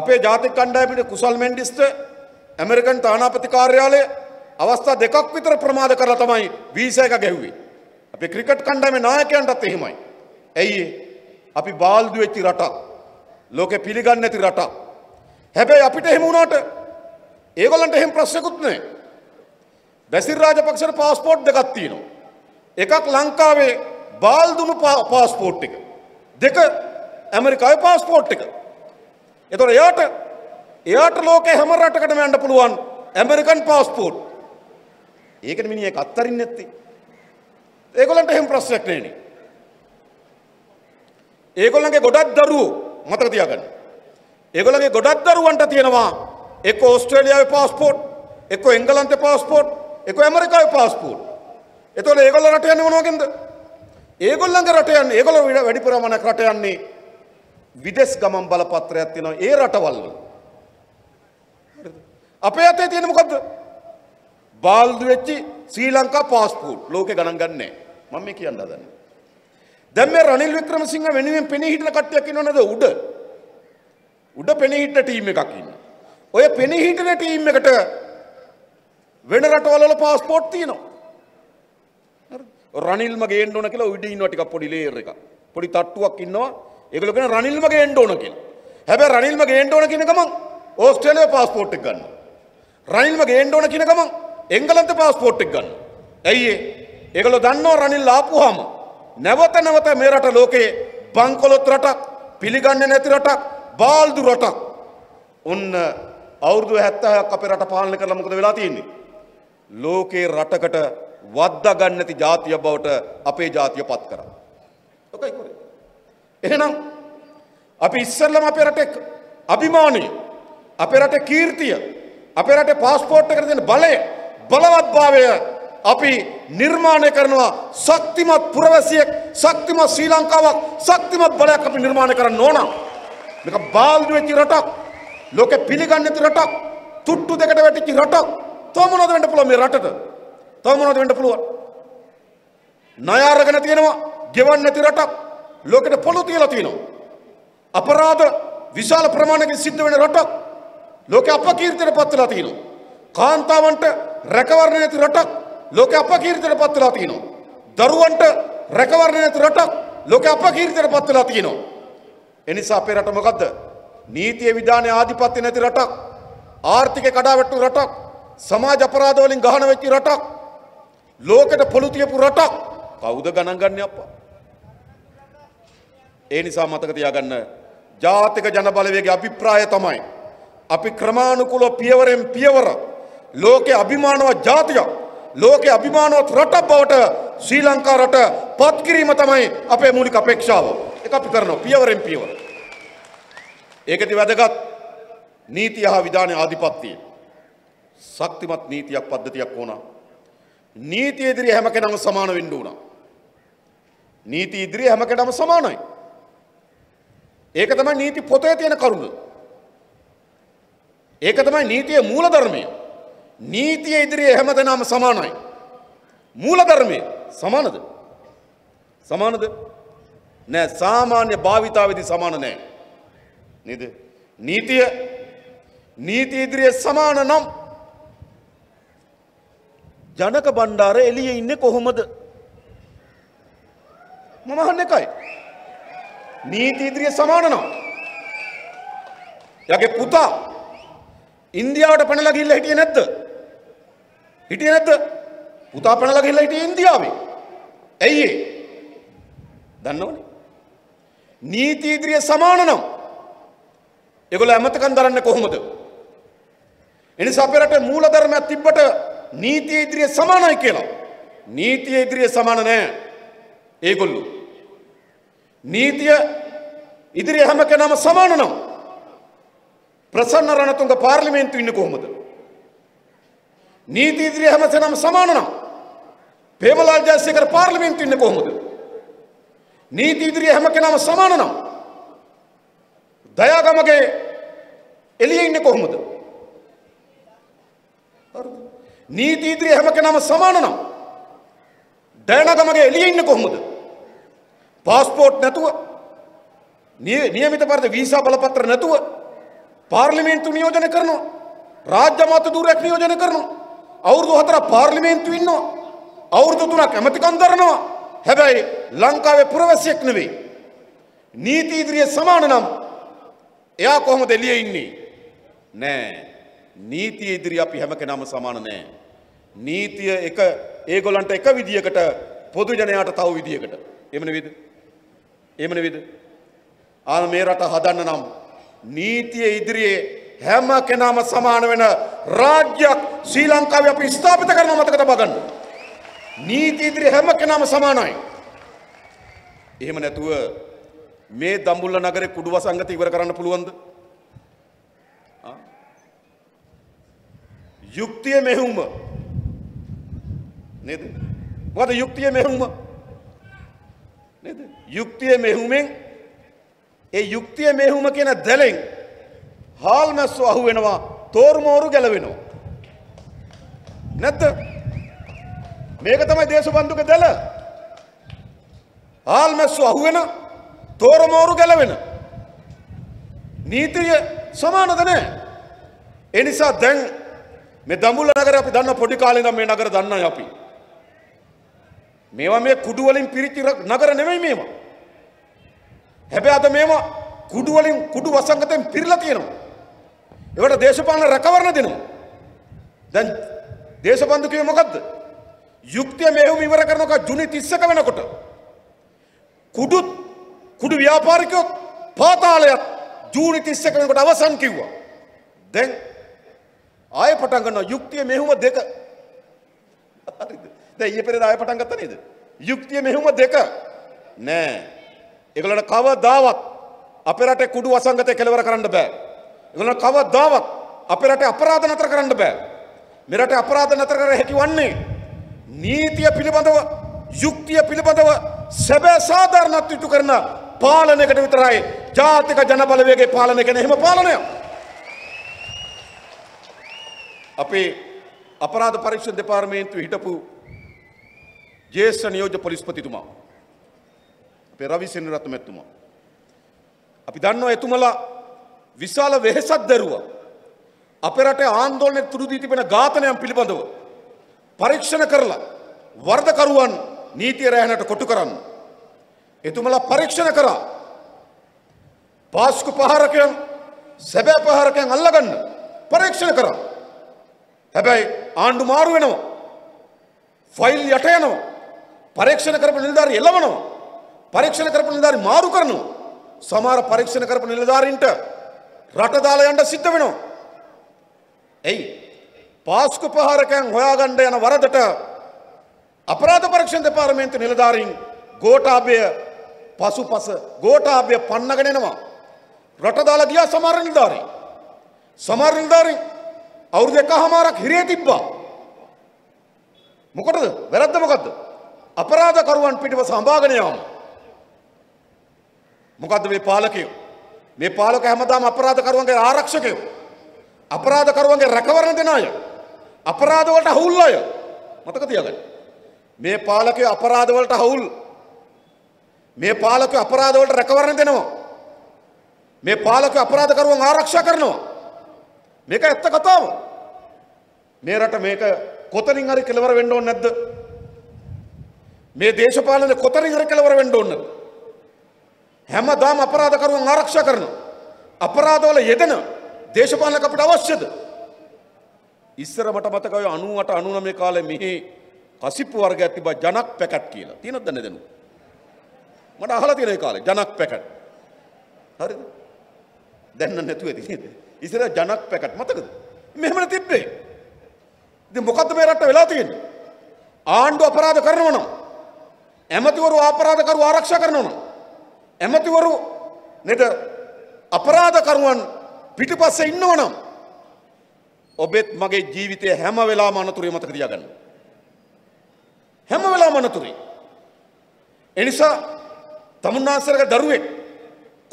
අපේ ජාතික කණ්ඩායමේ කුසල් මෙන්ඩිස්ට ඇමරිකන් තානාපති කාර්යාලය අවස්ථා දෙකක් විතර ප්‍රමාද කරලා තමයි වීසා එක ගැහුවේ. අපේ ක්‍රිකට් කණ්ඩායමේ නායකයන්ටත් එහෙමයි. ඇයි අපි බාල්දු වෙච්ච රටක්. ලෝකෙ පිළිගන්නේ නැති රටක්. හැබැයි අපිට එහෙම වුණාට ඒගොල්ලන්ට එහෙම ප්‍රශ්නකුත් නැහැ. බැසිල් රාජපක්ෂට પાස්පෝර්ට් දෙකක් තියෙනවා. එකක් ලංකාවේ බාල්දුණු પાස්පෝර්ට් එක. දෙක ඇමරිකාවේ පාස්පෝර්ට් එක. ඒතොර එයාට ලෝකේ හැම රටකටම යන්න පුළුවන් ඇමරිකන් පාස්පෝර්ට්. ඒකට මිනිහ එක අත්තරින් නැත්තේ. ඒගොල්ලන්ට එහෙම ප්‍රශ්නයක් නෑනේ. ඒගොල්ලන්ගේ ගොඩක් දරුවෝ මතක තියාගන්න. ඒගොල්ලන්ගේ ගොඩක් දරුවන්ට තියෙනවා එක්ක ඕස්ට්‍රේලියාවේ පාස්පෝර්ට්, එක්ක එංගලන්තේ පාස්පෝර්ට්, එක්ක ඇමරිකාවේ පාස්පෝර්ට්. ඒතොර ඒගොල්ලෝ රට යන්නේ මොනවගෙන්ද? ඒගොල්ලන්ගේ රට යන්නේ ඒගොල්ලෝ වැඩි ප්‍රමාණයක් රට යන්නේ විදෙස් ගමන් බලපත්‍රයක් තියෙනවා ඒ රටවල් වල. අපේ අතේ තියෙන මොකද්ද? බාල්දු වෙච්චි ශ්‍රී ලංකා પાස්පෝර්ට්. ලෝකේ ගණන් ගන්න නැහැ. මම මේ කියන්න හදන්නේ. දැන් මේ රනිල් වික්‍රමසිංහ වෙනුවෙන් පෙනී හිටින කට්ටියක් ඉන්නව නේද උඩ? උඩ පෙනී හිටින ටීම් එකක් ඉන්නවා. ඔය පෙනී හිටින ටීම් එකට වෙන රටවල් වල પાස්පෝර්ට් තියෙනවා. හරිද? රනිල්ම ගේන්න ඕන කියලා උඩ ඉන්නවා ටිකක් පොඩි ලේයර් එකක්. පොඩි තට්ටුවක් ඉන්නවා. ඒගොල්ලෝ කියන රනිල්ම ගේන්න ඕන කියලා. හැබැයි රනිල්ම ගේන්න ඕන කියන ගමන් ඕස්ට්‍රේලියාවේ પાස්පෝර්ට් එක ගන්නවා. රනිල්ම ගේන්න ඕන කියන ගමන් එංගලන්තේ પાස්පෝර්ට් එක ගන්නවා. ඇයි ඒ? ඒගොල්ලෝ දන්නවා රනිල් ආපුවාම නැවත මේ රට ලෝකේ බංකොලොත් රටක්, පිළිගන්නේ නැති රටක්, බාල්දු රටක්. ඔන්න අවුරුදු 70ක් අපේ රට පාලනය කරලා මොකද වෙලා තියෙන්නේ? ලෝකේ රටකට වද්දා ගන්න නැති ජාතිය බවට අපේ ජාතියපත් කරා. ඔකයි කරේ. එහෙනම් අපි ඉස්සෙල්ලම අපේ රටේ අභිමානය, අපේ රටේ කීර්තිය, අපේ රටේ પાස්පෝර්ට් එකට දෙන බලය, බලවත්භාවය අපි නිර්මාණය කරනවා. ශක්තිමත් පුරවැසියෙක්, ශක්තිමත් ශ්‍රී ලංකාවක්, ශක්තිමත් බලයක් අපි නිර්මාණය කරන්න ඕන. මේක බාල්දු වෙච්ච රටක්, ලෝකෙ පිළිගන්නේ නැති රටක්, තුට්ටු දෙකට වැටිච්ච රටක්. තව මොනවද වෙන්න පුළුවන් මේ රටට? තව මොනවද වෙන්න පුළුවන්? ණය අරගෙන තියෙනවා, ගෙවන්න නැති රටක්. ලෝකෙට පොළු තියලා තියෙනවා. අපරාධ විශාල ප්‍රමාණයකින් සිද්ධ වෙන රටක්. ලෝකෙ අපකීර්තියට පත් වෙලා තියෙනවා. කාන්තාවන්ට රැකවරණ නැති රටක්. ලෝකෙ අපකීර්තියට පත් වෙලා තියෙනවා. දරුවන්ට රැකවරණ නැති රටක්. ලෝකෙ අපකීර්තියට පත් වෙලා තියෙනවා. එනිසා අපේ රට මොකද්ද? නීතිය විධානය ආධිපත්‍ය නැති රටක්. ආර්ථිකේ කඩාවැටුණු රටක්. සමාජ අපරාධ වලින් ගහන වෙච්ච රටක්. ලෝකෙට පොළු තියපු රටක්. කවුද ගණන් ගන්නේ අප්පා? ඒ නිසා මතක තියාගන්න ජාතික ජනබලවේගයේ අභිප්‍රාය තමයි අපි ක්‍රමානුකූලව පියවරෙන් පියවර ලෝකේ අභිමානවත් ජාතිය ලෝකේ අභිමානවත් රට බවට ශ්‍රී ලංකා රට පත් කිරීම තමයි අපේ මූලික අපේක්ෂාව. ඒක අපි කරනවා පියවරෙන් පියවර. ඒකදී වැදගත් නීතිය හා විධානයේ ආධිපත්‍යය ශක්තිමත් නීතියක් පද්ධතියක් ඕන. නීතිය ඉදිරියේ හැම කෙනාම සමාන වෙන්න ඕන. නීති ඉදිරියේ හැම කෙනාම සමානයි. ඒක තමයි නීති පොතේ තියෙන කරුණ. ඒක තමයි නීතියේ මූලධර්මය. නීතිය ඉදිරියේ හැමදෙනාම සමානයි. මූලධර්මය සමානද? සමානද? නෑ, සාමාන්‍ය භාවිතාවේදී සමාන නෑ. නේද? නීතිය ඉදිරියේ සමාන නම් ජනක බණ්ඩාර එළියේ ඉන්නේ කොහොමද? මම අහන්නේ එකයි. නීති ඉදිරියේ සමාන නම් යගේ පුතා ඉන්දියාවට පැනලා ගිහිල්ලා හිටියේ නැද්ද? හිටියේ නැද්ද? පුතා පැනලා ගිහිල්ලා හිටියේ ඉන්දියාවේ. ඇයි ඒ? දන්නවනේ. නීති ඉදිරියේ සමාන නම් ඒගොල්ලෝ අමතකම් දරන්නේ කොහොමද? එනිසා අපේ රටේ මූලධර්මයක් තිබ්බට නීතිය ඉදිරියේ සමානයි කියලා. නීතිය ඉදිරියේ සමාන නැහැ ඒගොල්ලෝ. නීතිය ඉදිරියේ හැම කෙනාම සමාන නම් ප්‍රසන්න රණතුංග පාර්ලිමේන්තුවේ ඉන්නේ කොහොමද? නීති ඉදිරියේ හැම කෙනාම සමාන නම් ප්‍රේමලාල් ජයසේකර පාර්ලිමේන්තුවේ ඉන්නේ කොහොමද? නීති ඉදිරියේ හැම කෙනාම සමාන නම් දයාගමගේ එළියේ ඉන්නේ කොහොමද? හරිද? නීති ඉදිරියේ හැම කෙනාම සමාන නම් දයනගමගේ එළියේ ඉන්නේ කොහොමද? පාස්පෝර්ට් නැතුව, නියමිත පරිදි වීසා බලපත්‍ර නැතුව පාර්ලිමේන්තු නියෝජනය කරනවා, රාජ්‍ය මාත්‍ය ධුරයක් නියෝජනය කරනවා, අවුරුදු 4ක් පාර්ලිමේන්තුවේ ඉන්නවා, අවුරුදු 3ක් ඇමතිකම් දරනවා. හැබැයි ලංකාවේ පුරවැසියෙක් නෙවෙයි. නීති ඉදිරියේ සමාන නම් එයා කොහොමද එළියේ ඉන්නේ? නෑ, නීතිය ඉදිරියේ අපි හැම කෙනාම සමාන නෑ. නීතිය එක ඒගොල්ලන්ට එක විදියකට, පොදු ජනයාට තව විදියකට. එහෙම නෙවෙයිද? එහෙම නෙවෙයිද? ආන මේ රට හදන්න නම් නීතිය ඉදිරියේ හැම කෙනාම සමාන වෙන රාජ්‍යයක් ශ්‍රී ලංකාවේ අපි ස්ථාපිත කරනවා. මතක තබා ගන්න. නීතිය ඉදිරියේ හැම කෙනාම සමානයි. එහෙම නැතුව මේ දඹුල්ල නගරේ කුඩු වසංගත ඉවර කරන්න පුළුවන්ද? යුක්තිය මෙහෙයුම නේද? මොකද යුක්තිය මෙහෙයුම නේද? යුක්තිය මෙහෙයුමෙන්, ඒ යුක්තිය මෙහෙයුම කියන දැලෙන් හාල්මස්සු අහු වෙනවා, තෝරුමෝරු ගැලවෙනවා නැත්ද? මේක තමයි දේශබන්දුක දැල. හාල්මස්සු අහු වෙන, තෝරුමෝරු ගැලවෙන. නීතිය සමානද නැහැ. ඒ නිසා දැන් මේ දඹුල්ල නගර අපි දන්න, පොඩි කාලේ ඉඳන් මේ නගර දන්නයි අපි. මේවා මේ කුඩු වලින් පිරිච්ච නගර නෙමෙයි මේවා. හැබැයි අද මේවා කුඩු වලින්, කුඩු වසංගතෙන් පිරලා තියෙනවා. ඒවට දේශපාලන රැකවරණ දෙනවා. දැන් දේශබන්දු කියේ මොකද්ද? යුක්තිය මෙහෙම ඉවර කරනකොට ජුනි 30ක වෙනකොට කුඩු ව්‍යාපාරිකයෝ පාතාලයක් ජුනි 30ක වෙනකොට අවසන් කිව්වා. දැන් ආය පටන් ගන්නවා යුක්තිය මෙහෙම දෙක. හරිද? දැන් ඊයේ පෙරේද ආය පටන් ගත්තා නේද? යුක්තිය මෙහෙම දෙක නෑ. ඒගොල්ලන්ට කවදාවත් අපේ රටේ කුඩු වසංගතය කෙලවර කරන්න බෑ. ඒගොල්ලන්ට කවදාවත් අපේ රටේ අපරාධ නතර කරන්න බෑ. මේ රටේ අපරාධ නතර කර හැකි වන්නේ නීතිය පිළිබඳව, යුක්තිය පිළිබඳව සැබෑ සාධාරණත්වය ඉටු කරන පාලනයකට විතරයි. ජාතික ජනබලවේගයේ පාලනය කියන එහෙම පාලනයක්. අපේ අපරාධ පරීක්ෂණ දෙපාර්තමේන්තුවේ හිටපු ජේෂ්ඨ නියෝජ්‍ය පොලිස්පතිතුමා, අපේ රවිසේන රත්න මැතිතුමා, අපි දන්නවා එතුමලා විශාල වෙහෙසක් දැරුවා අපේ රටේ ආන්දෝලනයේ තුරු දී තිබෙන ඝාතනයන් පිළිබඳව පරීක්ෂණ කරලා වරදකරුවන් නීතිය රැහැනට කොටු කරන්න. එතුමලා පරීක්ෂණ කරා පාස්කු පහරකයන්, සැබෑ පහරකයන් අල්ලගන්න පරීක්ෂණ කරා. හැබැයි ආණ්ඩු මාරු වෙනවා, ෆයිල් යට යනවා, පරීක්ෂණ කරපු නිලධාරි එළවනවා, පරීක්ෂණ කරපු නිලධාරි මාරු කරනවා, සමහර පරීක්ෂණ කරපු නිලධාරින්ට රට දාලා යන්න සිද්ධ වෙනවා. පාස්කු පහරකයන් හොයාගන්න යන වරදට අපරාධ පරීක්ෂණ දෙපාර්තමේන්තු නිලධාරීන් ගෝඨාභය පසුපස ගෝඨාභය පන්නගෙන එනවා. රට දාලා ගියා සමහර නිලධාරීන්. සමහර නිලධාරීන් අවුරුදු එකහමාරක් හිරේ තිබ්බා. මොකටද? වැරද්ද මොකද්ද? අපරාධකරුවන් පිටිපස්ස හඹාගෙන යාම. මොකද්ද මේ පාලකයෝ? මේ පාලක හැමදාම අපරාධකරුවන්ගේ ආරක්ෂකයෝ. අපරාධකරුවන්ගේ රැකවරණ දෙන අය. අපරාධ වලට හවුල් අය. මතක තියාගන්න. මේ පාලකයෝ අපරාධ වලට හවුල්. මේ පාලකයෝ අපරාධ වලට රැකවරණ දෙනවා. මේ පාලකයෝ අපරාධකරුවන් ආරක්ෂා කරනවා. මේක ඇත්ත කතාව. මේ රට මේක කොතනින් හරි කෙලවර වෙන්න ඕනේ නැද්ද? මේ දේශපාලනේ කොතනින් හරි කෙලවර වෙන්න ඕනේ නැද්ද? හැමදාම අපරාධකරුවන් ආරක්ෂා කරනවා. අපරාධවල යෙදෙන දේශපාලනක අපිට අවශ්‍යද? ඉස්සර මට මතකයි 98 99 කාලේ මෙහි කසිප්පු වර්ගයක් තිබ්බා ජනක් පැකට් කියලා. තියෙනවද නැද නේද? මට අහලා තියෙන ඒ කාලේ ජනක් පැකට්. හරිද? දැන් නම් නැතුව ඇති නේද? ඉස්සර ජනක් පැකට් මතකද? මෙහෙමනේ තිබ්බේ. ඉතින් මොකද්ද මේ රට වෙලා තියෙන්නේ? ආණ්ඩුව අපරාධ කරනවා නම් ඇමතිවරු අපරාධකරුවෝ ආරක්ෂා කරනවා නම් ඇමතිවරු නේද අපරාධකරුවන් පිටිපස්සේ ඉන්නවනම් ඔබෙත් මගේ ජීවිතයේ හැම වෙලාවම අනතුරේ මතක තියාගන්න. හැම වෙලාවම අනතුරේ. ඒ නිසා තමුන්නාසරගේ දරුවෙක්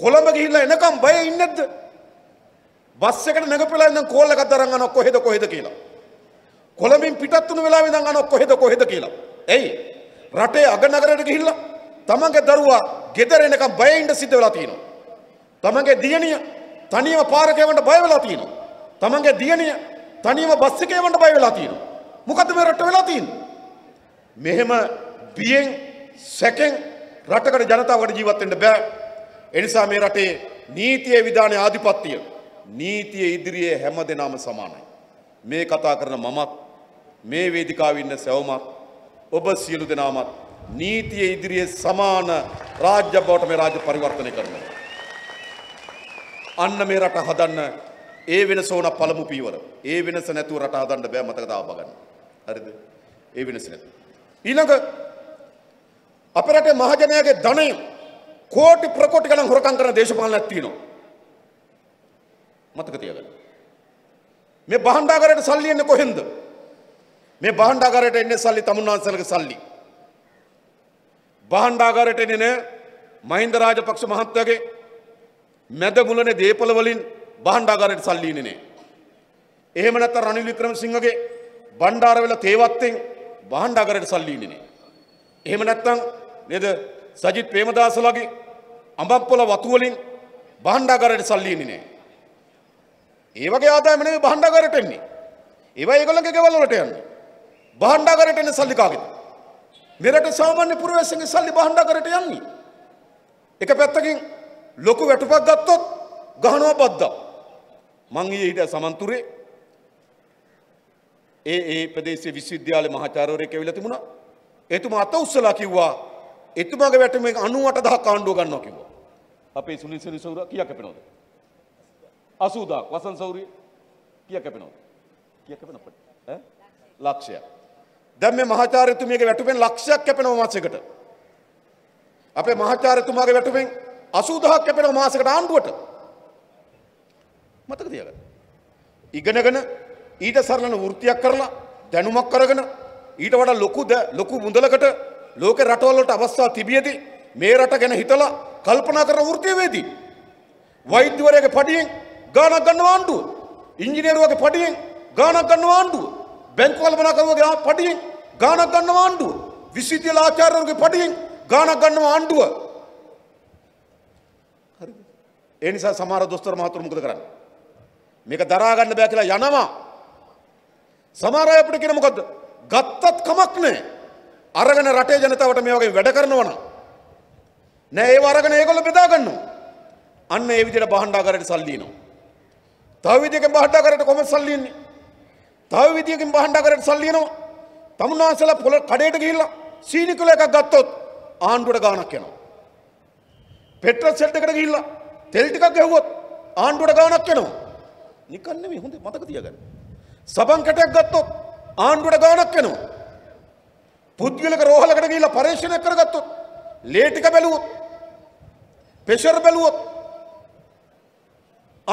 කොළඹ ගිහිල්ලා එනකම් බය ඉන්නේ නැද්ද? බස් එකට නැගපෙලා ඉඳන් කෝල් එකක් දරන් අනෝ කොහෙද කොහෙද කියලා. කොළඹින් පිටත් වුණු වෙලාවෙ ඉඳන් අනෝ කොහෙද කොහෙද කියලා. එයි රටේ අගනගරයට ගිහිල්ලා තමන්ගේ දරුවා ගෙදර එනකම් බය ඉඳ සිද්ධ වෙලා තියෙනවා. තමන්ගේ දියණිය තනියම පාරක යවන්න බය වෙලා තියෙනවා. තමන්ගේ දියණිය තනියම බස් එකේ යවන්න බය වෙලා තියෙනවා. මොකද මේ රට වෙලා තියෙන්නේ? මෙහෙම බියෙන් සැකෙන් රටකට ජනතාවකට ජීවත් වෙන්න බෑ. ඒ නිසා මේ රටේ නීතියේ විධානයේ ආධිපත්‍යය නීතිය ඉදිරියේ හැමදෙනාම සමානයි. මේ කතා කරන මමත් මේ වේදිකාවේ ඉන්න සැවමත් ඔබ සියලු දෙනාමත් නීතියේ ඉදිරියේ සමාන රාජ්‍ය බවට මේ රාජ්‍ය පරිවර්තනය කරනවා. අන්න මේ රට හදන්න ඒ වෙනස ඕන පළමු පීවර. ඒ වෙනස නැතුව රට හදන්න බෑ මතක තබා ගන්න. හරිද? ඒ වෙනස නැතුව. ඊළඟ අපේ රටේ මහජනයාගේ ධනය කෝටි ප්‍රකෝටි ගණන් හොරකම් කරන දේශපාලනයක් තියෙනවා. මතක තියාගන්න. මේ භාණ්ඩාගාරයට සල්ලි එන්නේ කොහෙන්ද? මේ භාණ්ඩාගාරයට එන්නේ සල්ලි තමුන්නාන්සලගේ සල්ලි. භාණ්ඩාගාරයට එන්නේ නේ මහින්ද රාජපක්ෂ මහත්තයාගේ මැද මුලනේ දේපල වලින් භාණ්ඩාගාරයට සල්ලි ඉන්නේ නේ. එහෙම නැත්නම් රනිල් වික්‍රමසිංහගේ බණ්ඩාරවල තේවත්තෙන් භාණ්ඩාගාරයට සල්ලි ඉන්නේ නේ. එහෙම නැත්නම් නේද සජිත් ප්‍රේමදාසලාගේ අඹම්පොළ වතු වලින් භාණ්ඩාගාරයට සල්ලි ඉන්නේ නේ. ඒ වගේ ආදායම නෙමෙයි භාණ්ඩාගාරයට එන්නේ. ඒවා ඒගොල්ලන්ගේ ගෙවල් වලට යන්නේ. භාණ්ඩාගාරයට එන්නේ සල්ලි කාගෙද? මෙරට සාමාන්‍ය පුරවැසියන්ගේ සල්ලි භාණ්ඩාගාරයට යන්නේ. එක පැත්තකින් ලොකු වැටුපක් ගත්තොත් ගහනවා බද්දා. මං ඊයේ හිටියා සමන්තුරේ ඒ ප්‍රදේශයේ විශ්වවිද්‍යාලේ මහාචාර්යවරයෙක් ඇවිල්ලා තිබුණා. එතුමා අත උස්සලා කිව්වා එතුමාගේ වැටුමේ 98000 කාණ්ඩුව ගන්නවා කිව්වා. අපේ සුනිල් සෙනසුර කීයක් කැපෙනවද? 80000. වසන් සෞරිය කීයක් කැපෙනවද? කීයක් කැපෙනවද? ඈ ලක්ෂයක්. දැන් මේ මහාචාර්යතුමියගේ වැටුමෙන් ලක්ෂයක් කැපෙනවා මාසෙකට. අපේ මහාචාර්යතුමාගේ වැටුමෙන් 80000ක් කැපෙන මාසයකට ආණ්ඩුවට මතක තියාගන්න. ඉගෙනගෙන ඊට සරලන වෘත්තියක් කරලා දැනුමක් කරගෙන ඊට වඩා ලොකු මුදලකට ලෝක රටවල් වලට අවස්ථා තිබියදී මේ රට ගැන හිතලා කල්පනා කරන වෘත්තියේදී වෛද්‍යවරයෙකුගේ පඩියෙන් ගාණක් ගන්නවා ආණ්ඩුව. ඉංජිනේරුවගේ පඩියෙන් ගාණක් ගන්නවා ආණ්ඩුව. බැංකු කළමනාකරුවගේ පඩියෙන් ගාණක් ගන්නවා ආණ්ඩුව. විශ්වවිද්‍යාල ආචාර්යවරුගේ පඩියෙන් ගාණක් ගන්නවා ආණ්ඩුව. ඒ නිසා සමහර දොස්තර මහතුරු මොකද කරන්නේ? මේක දරා ගන්න බෑ කියලා යනවා. සමහර අය අපිට කියන මොකද්ද? ගත්තත් කමක් නැහැ. අරගෙන රටේ ජනතාවට මේ වගේ වැඩ කරනවා නම් නෑ ඒව අරගෙන ඒගොල්ලෝ බෙදා ගන්නවා. අන්න ඒ විදිහට භාණ්ඩාගාරයට සල්ලි දෙනවා. තව විදියකින් භාණ්ඩාගාරයට කොහොමද සල්ලි දෙන්නේ? තව විදියකින් භාණ්ඩාගාරයට සල්ලි දෙනවා. තමුන්නාන්සලා පොළ කඩේට ගිහිල්ලා සීනි කිලෝ එකක් ගත්තොත් ආණ්ඩුවට ගාණක් යනවා. පෙට්‍රල් සෙට් එකට ගිහිල්ලා තෙල් ටිකක් ගැහුවොත් ආණ්ඩුවට ගාණක් වෙනවා. නිකන් නෙමෙයි හොඳ මතක තියාගන්න. සබන්කටයක් ගත්තොත් ආණ්ඩුවට ගාණක් වෙනවා. පුද්ගලික රෝහලකට ගිහිල්ලා පරීක්ෂණයක් කරගත්තොත්, ලේ ටික බැලුවොත්, ප්‍රෙෂර් බැලුවොත්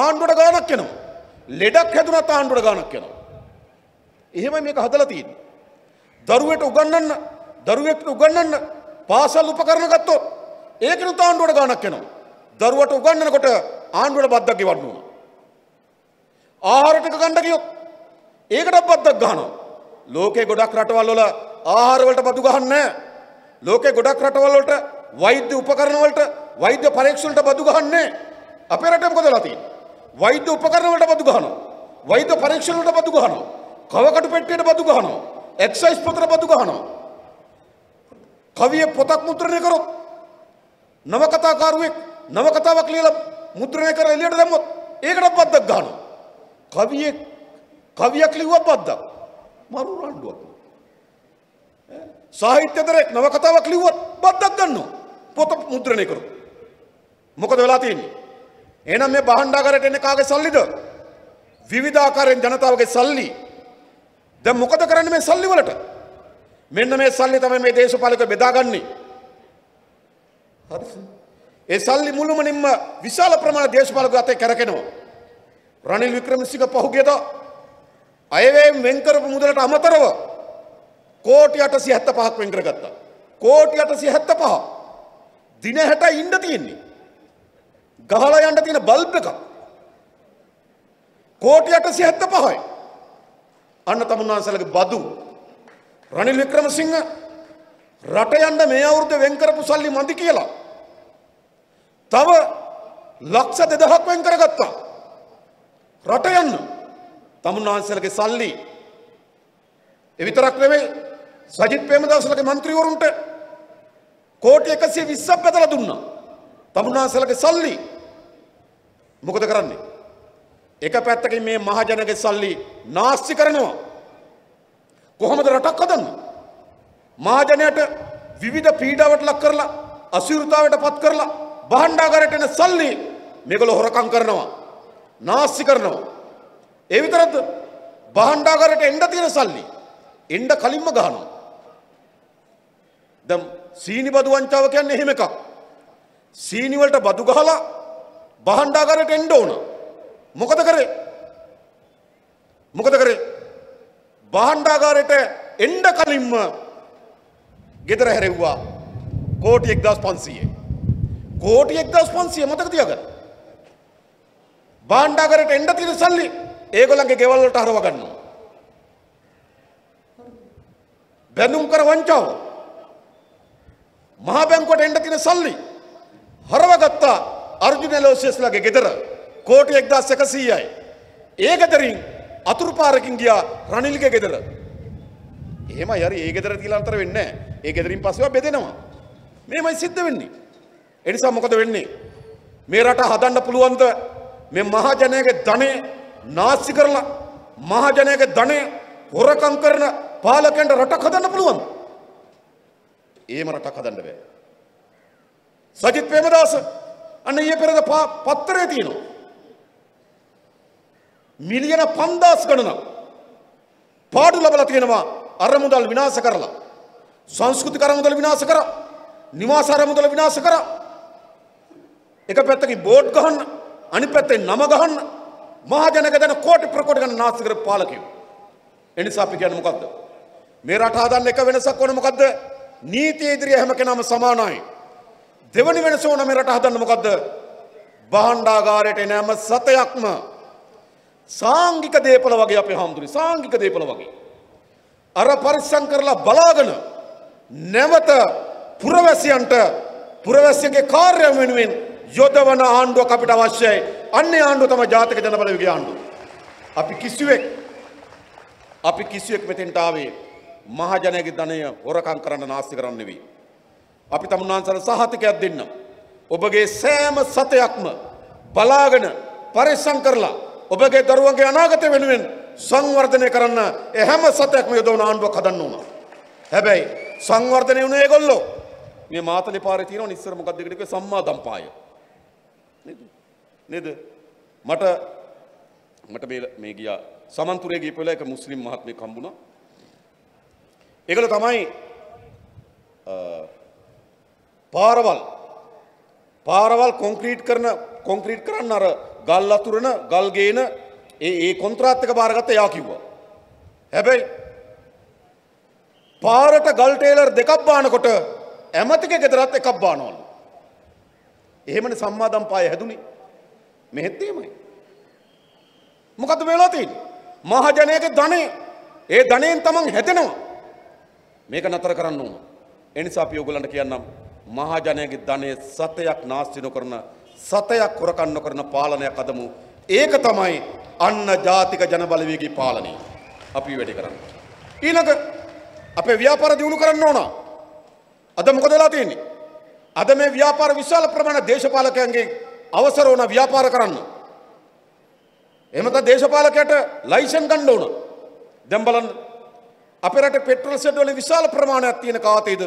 ආණ්ඩුවට ගාණක් වෙනවා. ලෙඩක් හැදුනත් ආණ්ඩුවට ගාණක් වෙනවා. එහෙමයි මේක හදලා තියෙන්නේ. දරුවෙක්ට උගන්වන්න පාසල් උපකරණ ගත්තොත් ඒකිනුත් ආණ්ඩුවට ගාණක් වෙනවා. දරුවට උගන්වනකොට ආණ්ඩුවට බද්දක් ගෙවන්න ඕන. ආහාර ටික ගන්න ගියොත් ඒකට බද්දක් ගන්නවා. ලෝකේ ගොඩක් රටවල් වල ආහාර වලට බදු ගහන්නේ නැහැ. ලෝකේ ගොඩක් රටවල් වලට වෛද්‍ය උපකරණ වලට වෛද්‍ය පරීක්ෂණ වලට බදු ගහන්නේ නැහැ. අපේ රටේ මොකද වෙලා තියෙන්නේ? වෛද්‍ය උපකරණ වලට බදු ගහනවා. වෛද්‍ය පරීක්ෂණ වලට බදු ගහනවා. කවකටු පෙට්ටියට බදු ගහනවා. එක්සයිස් පොතට බදු ගහනවා. කවිය පොතක් මුද්‍රණය කරොත් නවකතාකාරුවෙක් නවකතාවක් ලියලා මුද්‍රණය කරලා එළියට දැම්මොත් ඒකට බද්දක් ගන්නවා. කවියෙක් කවියක් ලිව්වා බද්දක් මරු රණ්ඩුවක්. සාහිත්‍යතරෙක් නවකතාවක් ලිව්වොත් බද්දක් ගන්නවා. පොත මුද්‍රණය කරොත් මොකද වෙලා තියෙන්නේ? එහෙනම් මේ භාණ්ඩාගාරයට එන්නේ කාගේ සල්ලිද? විවිධාකාරයෙන් ජනතාවගේ සල්ලි. දැන් මොකද කරන්නේ මේ සල්ලි වලට? මෙන්න මේ සල්ලි තමයි මේ දේශපාලකව බෙදාගන්නේ. හරිද? ඒ සල්ලි මුළුමනින්ම විශාල ප්‍රමාණයක් දේශපාලකව අතේ කරකිනවා. රනිල් වික්‍රමසිංහ පහුගියදා අයවැයෙන් වෙන් කරපු මුදලට අමතරව කෝටි 875ක් වෙන් කරගත්තා. කෝටි 875 දින 60 ඉන්න තියෙන්නේ. ගහලා යන්න තියෙන බල්බ් එක කෝටි 875යි. අන්න තමුන්වන්සලගේ බදු. රනිල් වික්‍රමසිංහ රට යන්න මේ අවුරුද්ද වෙන් කරපු සල්ලි මදි කියලා තව ලක්ෂ 2000ක් වෙන් කරගත්තා. රට යන්න තමුන්වන්සලගේ සල්ලි. ඒ විතරක් නෙවෙයි සජිත් ප්‍රේමදාසලගේ മന്ത്രിවරුන්ට කෝටි 120ක් බෙදලා දුන්නා. තමුන්වන්සලගේ සල්ලි. මොකද කරන්නේ? එක පැත්තකින් මේ මහජනගේ සල්ලි නාස්ති කරනවා. කොහොමද රටක් හදන්නේ? මහජනයට විවිධ පීඩාවට ලක් කරලා අසීරුතාවයට පත් කරලා භාණ්ඩාගාරයට එන සල්ලි මේගොල්ලෝ හොරකම් කරනවා, නාස්ති කරනවා. ඒ විතරක්ද? භාණ්ඩාගාරයට එන්න තියෙන සල්ලි එන්න කලින්ම ගහනවා. දැන් සීනි බදු වංචාව කියන්නේ එහෙම එකක්. සීනි වලට බදු ගහලා භාණ්ඩාගාරයට එන්න ඕන. මොකද කරේ? භාණ්ඩාගාරයට එන්න කලින්ම ගෙදර හැරෙව්වා කෝටි 1500. කෝටි 1500 මතක තියාගන්න. භාණ්ඩාගාරයට එන්න තියෙන සල්ලි ඒගොල්ලන්ගේ ගෙවල් වලට හරව ගන්නවා. බැඳුම් කර වංචාව. මහා බැංකුවට එන්න තියෙන සල්ලි හරවගත්තා අර්ජුන ලෝසියස්ලාගේ ගෙදර කෝටි 1100යි. ඒ ගෙදරින් අතුරු පාරකින් ගියා රනිල්ගේ ගෙදර. එහෙමයි හරි. ඒ ගෙදර තියලා අතර වෙන්නේ නැහැ. ඒ ගෙදරින් පස්සෙව බෙදෙනවා. මේමයි සිද්ධ වෙන්නේ. ඒ නිසා මොකද වෙන්නේ? මේ රට හදන්න පුළුවන්ද මේ මහජනයාගේ ධනෙ නාස්ති කරලා මහජනයාගේ ධනෙ හොරකම් කරන පාලකයන්ට රටක් හදන්න පුළුවන්ද? එහෙම රටක් හදන්න බෑ. සජිත් ප්‍රේමදාස අන්න ඊයේ පෙරේද පත්තරේ තියෙනවා. මිලියන 5000 ගණනක් පාඩු ලබලා තියෙනවා අර මුදල් විනාශ කරලා. සංස්කෘතික අර මුදල් විනාශ කරා, නිවාස අර මුදල් විනාශ කරා. එක පැත්තකින් බෝඩ් ගහන්න, අනිත් පැත්තෙන් නම ගහන්න, මහජනක දෙන කෝටි ප්‍රකෝටි ගණන් නාස්ති කරපු පාලකයෝ. ඒ නිසා අපි කියන්නේ මොකද්ද? මේ රට හදන්න එක වෙනසක් ඕනේ. මොකද්ද? නීතිය ඉදිරියේ හැම කෙනාම සමානයි. දෙවනි වෙනස ඕන මේ රට හදන්න. මොකද්ද? භාණ්ඩාගාරයට එනම සතයක්ම සාංගික දේපල වගේ. අපේ හාමුදුරුවෝ සාංගික දේපල වගේ අර පරිස්සම් කරලා බලාගෙන නැවත පුරවැසියන්ට පුරවැසියගේ කාර්ය වෙනුවෙන් යොදවන ආණ්ඩුවක් අපිට අවශ්‍යයි. අන්නේ ආණ්ඩුව තමයි ජාතික ජනබල වේගය ආණ්ඩුව. අපි කිසියෙක් මෙතෙන්ට ආවේ මහජනයාගේ ධනය හොරකම් කරන්න, නාස්ති කරන්න නෙවෙයි. අපි තමුන්වන්සල සහතිකයක් දෙන්න. ඔබගේ සෑම සතයක්ම බලාගෙන පරිස්සම් කරලා ඔබගේ දරුවන්ගේ අනාගතය වෙනුවෙන් සංවර්ධනය කරන්න හැම සතයක්ම යොදවන ආණ්ඩුවක් හදන්න ඕන. හැබැයි සංවර්ධනය වුණේ ඒගොල්ලෝ මේ මාතලේ පාරේ තියෙනවනේ ඉස්සර මොකක්ද ඒකට කිව්වේ සම්මාදම්පාය. නේද? මට මට මේ ගියා සමන්තුරේ ගියපු වෙලාව එක මුස්ලිම් මහත්මෙක් හම්බුණා. ඒගොල්ල තමයි පාරවල් කොන්ක්‍රීට් කරන්න අර ගල් අතුරන ගල් ගේන ඒ කොන්ත්‍රාත් එක බාරගත්ත යා කිව්වා. හැබැයි පාරට ගල් ටේලර් දෙකක් බානකොට ඇමතිගේ ගෙදරත් එකක් බානවලු. එහෙමනේ සම්මාදම් පාය හැදුනේ. මෙහෙත් එහෙමයි. මොකද වෙලා තියෙන්නේ? මහජනයාගේ ධනේ. ඒ ධනෙන් තමන් හැදෙනවා. මේක නතර කරන්න ඕන. ඒ නිසා අපි ඔයගලන්ට කියන්නම් මහජනයාගේ ධනේ සතයක් නාස්ති නොකරන, සතයක් හොරකම් නොකරන පාලනයක් අදමු. ඒක තමයි අන්න ජාතික ජනබලවේගී පාලනය. අපි වැඩ කරන්නේ. ඊළඟ අපේ ව්‍යාපාර දියුණු කරන්න ඕන. අද මොකද වෙලා තියෙන්නේ? අද මේ ව්‍යාපාර විශාල ප්‍රමාණයක් දේශපාලකයන්ගෙන් අවසර ඕන ව්‍යාපාර කරන්න. එහෙම නැත්නම් දේශපාලකයට ලයිසන් ගන්න ඕන. දැන් බලන්න අපේ රටේ පෙට්‍රල් සෙඩ් වල විශාල ප්‍රමාණයක් තියෙන කාතේද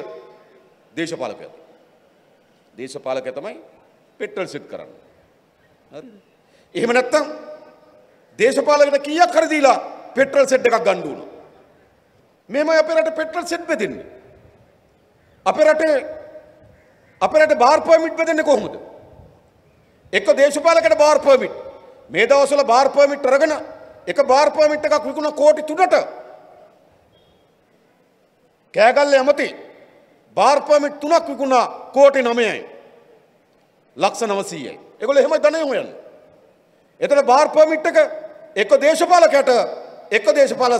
දේශපාලකයන්. දේශපාලකයා තමයි පෙට්‍රල් සෙඩ් කරන්නේ. හරිද? එහෙම නැත්නම් දේශපාලකයට කීයක් හරි දීලා පෙට්‍රල් සෙඩ් එකක් ගන්න ඕන. මේමයි අපේ රටේ පෙට්‍රල් සෙඩ් බෙදෙන්නේ. අපේ රටේ බාර් පර්මිට් බෙදන්නේ කොහොමද? එක දේශපාලකයට බාර් පර්මිට්. මේ දවස්වල බාර් පර්මිට් අරගෙන එක බාර් පර්මිට් එකක් විකුණන කෝටි 3ට. කෑගල්ලේ ඇමති බාර් පර්මිට් 3ක් විකුණා කෝටි 9යි. ලක්ෂ 900යි. ඒගොල්ලෝ එහෙමයි ධනෙ හොයන්නේ. එතන බාර් පර්මිට් එක එක දේශපාලකයට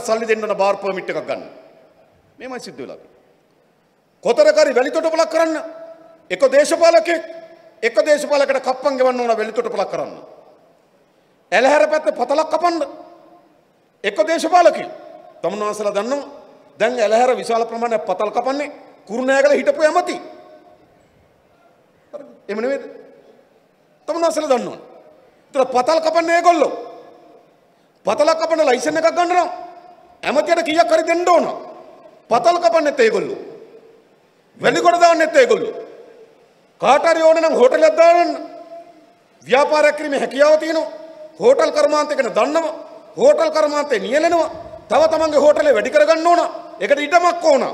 සල්ලි දෙන්න ඕන බාර් පර්මිට් එකක් ගන්න. මේමයි සිද්ධ වෙලා තියෙන්නේ. කොතරකරි වැලිතොටුපලක් කරන්න එක දේශපාලකයට කප්පම් ගෙවන්න ඕන වැලිතොටුපලක් කරන්න. ඇලහැර පැත්තේ පතලක් කපන්න එක දේශපාලකයෙක්. තමුන්වන්සලා දන්නවා දැන් ඇලහැර විශාල ප්‍රමාණයක් පතල් කපන්නේ කුරුණෑගල හිටපු ඇමති. හරිද? එහෙම නෙවෙයිද? තමුන්වන්සලා දන්නවනේ. ඒතර පතල් කපන්නේ ඒගොල්ලෝ. පතලක් කපන ලයිසන් එකක් ගන්නවා. ඇමතියට කීයක් හරි දෙන්න ඕන. පතල් කපන්නේත් ඒගොල්ලෝ. වැලිකොට දාන්නෙත් ඒගොල්ලෝ. කාට හරි ඕන නම් හෝටලයක් දාන්න. ව්‍යාපාරයක් කිරීමේ හැකියාව තියෙනවා. හෝටල් කර්මාන්තේ ගැන දන්නවා. හෝටල් කර්මාන්තේ නියැලෙනවා. තව තමන්ගේ හෝටලේ වැඩි කරගන්න ඕන. ඒකට ඉඩමක් ඕන.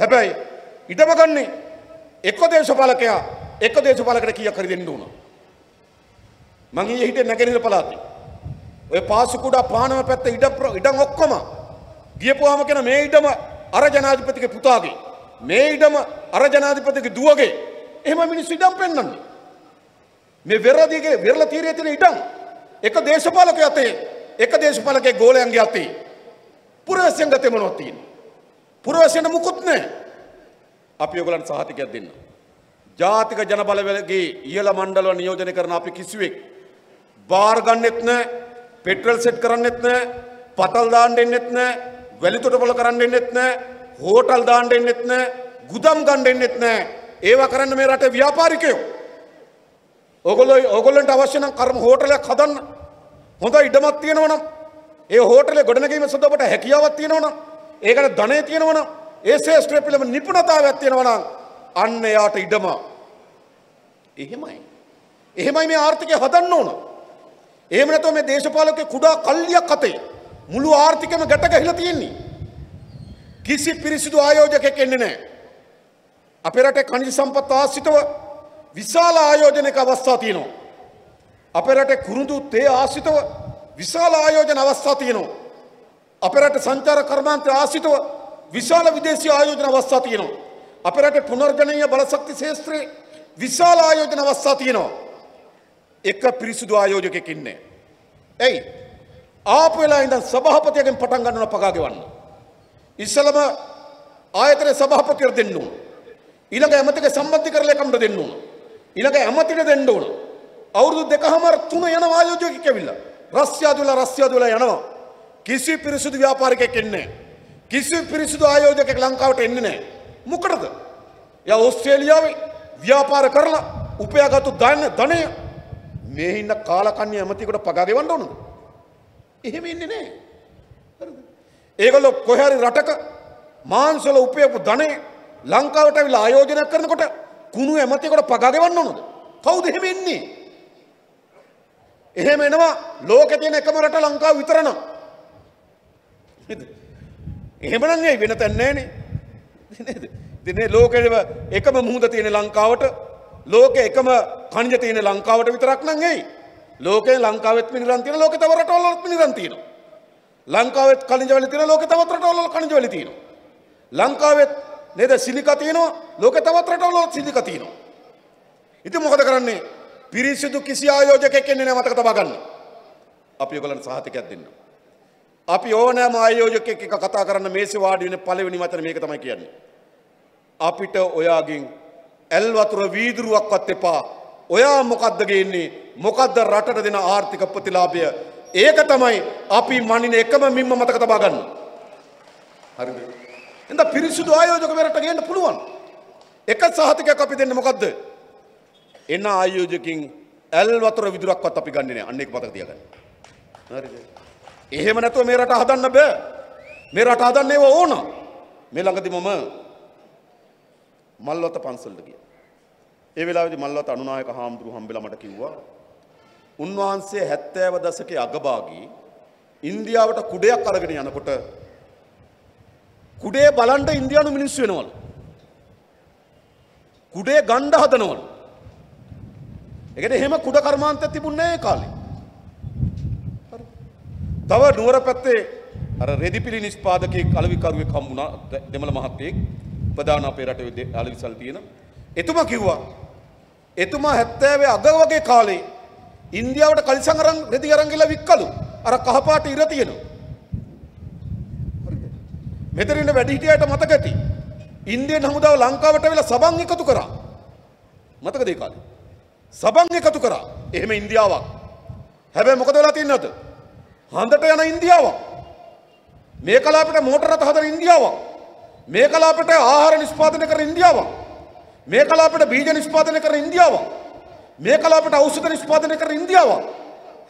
හැබැයි ඉඩම ගන්නෙ එක දේශපාලකයට කීයක් හරි දෙන්න ඕන. මං ඊයේ හිටියේ නැගෙනහිර පළාතේ. ඔය පාසුකුඩා පානම පැත්තේ ඉඩම් ඔක්කොම ගියපුවාම කියන මේ ඉඩම අර ජනාධිපතිගේ පුතාගේ. මේ ඉඩම අර ජනාධිපතිගේ දුවගේ. එහෙම මිනිස්සු ඉඩම් පෙන්නන්නේ. මේ වෙරළ තීරයේ තියෙන ඉඩම් එක දේශපාලකයේ ගෝලයන්ගේ අතේ. පුරවැසියන් ගතේ මොනවද තියෙන්නේ? පුරවැසියන්ට මුකුත් නැහැ. අපි ඔයගලන්ට සහතිකයක් දෙන්න. ජාතික ජනබලවේගී ඉහළ මණ්ඩලව නියෝජනය කරන අපි කිසිවෙක් බාර් ගන්නෙත් නැහැ, පෙට්‍රල් සෙට් කරන්නෙත් නැහැ, පතල් දාන්න දෙන්නෙත් නැහැ, වැලිතොටුපළ කරන්න දෙන්නෙත් නැහැ, හෝටල් දාන්න දෙන්නෙත් නැහැ, ගුදම් ගන්න දෙන්නෙත් නැහැ. ඒවා කරන්න මේ රටේ ව්‍යාපාරිකයෝ. ඔයගොල්ලන්ට අවශ්‍ය නම් කර්ම හෝටලයක් හදන්න. හොඳ ඉඩමක් තියෙනවා නම් ඒ හෝටලේ ගොඩනැගීම සඳහා ඔබට හැකියාවක් තියෙනවා නම් ඒකට ධනෙ තියෙනවා නම් ඒ ශේෂ්ත්‍රය පිළිබඳ නිපුණතාවයක් තියෙනවා නම් අන්න එයාට ඉඩම. එහෙමයි මේ ආර්ථිකය හදන්න ඕන. එහෙම නැත්නම් මේ දේශපාලකගේ කුඩා කල්ලියක් අතේ මුළු ආර්ථිකයම ගැට ගැහිලා තියෙන්නේ. කිසි පිරිසිදු ආයෝජකයෙක් එන්නේ නැහැ. අපේ රටේ ඛනිජ සම්පත් ආශ්‍රිතව විශාල ආයෝජනයක අවස්ථා තියෙනවා. අපේ රටේ කුරුඳු තේ ආශ්‍රිතව විශාල ආයෝජන අවස්ථා තියෙනවා. අපේ රටේ සංචාර කර්මාන්තය ආශ්‍රිතව විශාල විදේශීය ආයෝජන අවස්ථා තියෙනවා. අපේ රටේ පුනර්ජනීය බලශක්ති ශාස්ත්‍රයේ විශාල ආයෝජන අවස්ථා තියෙනවා. එක පිරිසුදු ආයෝජකෙක් ඉන්නේ. එයි ආපු වෙලාව ඉඳන් සභාපතියගෙන් පටන් ගන්නව පගා ගෙවන්න. ඉස්සලම ආයතන සභාපතියට දෙන්න ඕන. ඊළඟ ඇමතිගේ සම්බන්ධීකරණයකට දෙන්න ඕන. ඊළඟ ඇමතිට දෙන්න ඕන. අවුරුදු 2.5 3 යන ආයෝජකයෙක් කැවිලා රස්සියාදුලා යනවා. කිසි පිරිසුදු ව්‍යාපාරිකයෙක් එන්නේ නැහැ. කිසි පිරිසුදු ආයෝජකයෙක් ලංකාවට එන්නේ නැහැ. මොකටද? එයා ඕස්ට්‍රේලියාවේ ව්‍යාපාර කරලා උපයාගත්තු ධනය මේ ඉන්න කාලකන්ණි ඇමතිකට පගා ගෙවන්න ඕනද? එහෙම ඉන්නේ නැහැ. හරිද? ඒගොල්ලෝ කොහේ හරි රටක මාංශවල උපයපු ධනය ලංකාවට අවිලා ආයෝජනය කරනකොට කුණු ඇමතිකට පගා ගෙවන්න ඕනද? කවුද එහෙම ඉන්නේ? එහෙම එනවා ලෝකේ තියෙන එකම රට ලංකාව විතර නම් නේද? එහෙමනම් නෑ වෙන තැන නෑනේ නේද? ඉතින් මේ ලෝකේ එකම මුහුද තියෙන ලංකාවට, ලෝකේ එකම කණිජ තියෙන ලංකාවට විතරක් නම් ඇයි? ලෝකේ ලංකාවෙත් මිනිරන් තියෙන, ලෝකේ තව රටවලත් මිනිරන් තියෙනවා. ලංකාවෙත් කණිජවල තියෙන, ලෝකේ තවත් රටවල කණිජවල තියෙනවා. ලංකාවෙත් නේද සිලිකා තියෙනවා, ලෝකේ තවත් රටවල සිලිකා තියෙනවා. ඉතින් මොකද කරන්නේ? පිරිසිදු කිසි ආයෝජකයෙක් ඉන්නේ නැහැ මතක තබා ගන්න. අපි ඔයගලන්ට සහතිකයක් දෙන්න. අපි ඕනෑම ආයෝජකයෙක් එක්ක කතා කරන්න මේසේ වාඩි වෙන පළවෙනි වචන මේක තමයි කියන්නේ. අපිට ඔයාගෙන් ඇල් වතුර වීදුරුවක්වත් එපා. ඔයා මොකද්ද ගේන්නේ? මොකද්ද රටට දෙන ආර්ථික ප්‍රතිලාභය? ඒක තමයි අපි මනින එකම මිම්ම මතක තබා ගන්න. හරිද? එඳ පිරිසිදු ආයෝජක වෙරට ගේන්න පුළුවන්. එක සහතිකයක් අපි දෙන්නේ මොකද්ද? එන ආයෝජකින් ඇල් වතුර විදුරක්වත් අපි ගන්නෙ නෑ. අන්න ඒක මතක තියාගන්න. හරිද? එහෙම නැතුව මේ රට හදන්න බෑ. මේ රට හදන්න ඒව ඕන. මේ ළඟදී මම මල්වත පන්සලට ගියා. ඒ වෙලාවේදී මල්වත අනුනායක හාමුදුරුවෝ හම්බෙලා මට කිව්වා උන්වහන්සේ 70 දශකයේ අගභාගී ඉන්දියාවට කුඩයක් අරගෙන යනකොට කුඩේ බලන්න ඉන්දියානු මිනිස්සු වෙනවලු. කුඩේ ගණ්ඩ හදනවලු. ඒ කියන්නේ එහෙම කුඩ කර්මාන්තයක් තිබුණේ නැහැ ඒ කාලේ. හරි. තව නුවර පැත්තේ අර රෙදිපිලි නිෂ්පාදකයෙක් අලවිකරුවෙක් හම්බුණා, දෙමළ මහත්තයෙක්, ප්‍රධාන අපේ රටේ අලවිසල් තියෙන. එතුමා කිව්වා එතුමා 70 අග වගේ කාලේ ඉන්දියාවට කලිසම් අරන් රෙදි අරන් ගිහලා වික්කලු. අර කහපාට ඉර තියෙනවා. මෙතන ඉන්න වැඩිහිටියට මතක ඇති. ඉන්දියන් හමුදාව ලංකාවට වෙලා සබන් එකතු කරා. මතකද ඒ කාලේ? සබන් එකතු කරා. එහෙම ඉන්දියාවක්. හැබැයි මොකද වෙලා තියෙන්නේ අද? හන්දට යන ඉන්දියාවක්. මේ කලාපට මෝටර රථ හදන ඉන්දියාවක්. මේ කලාපට ආහාර නිෂ්පාදනය කරන ඉන්දියාවක්. මේ කලාපට බීජ නිෂ්පාදනය කරන ඉන්දියාවක්. මේ කලාපට ඖෂධ නිෂ්පාදනය කරන ඉන්දියාවක්.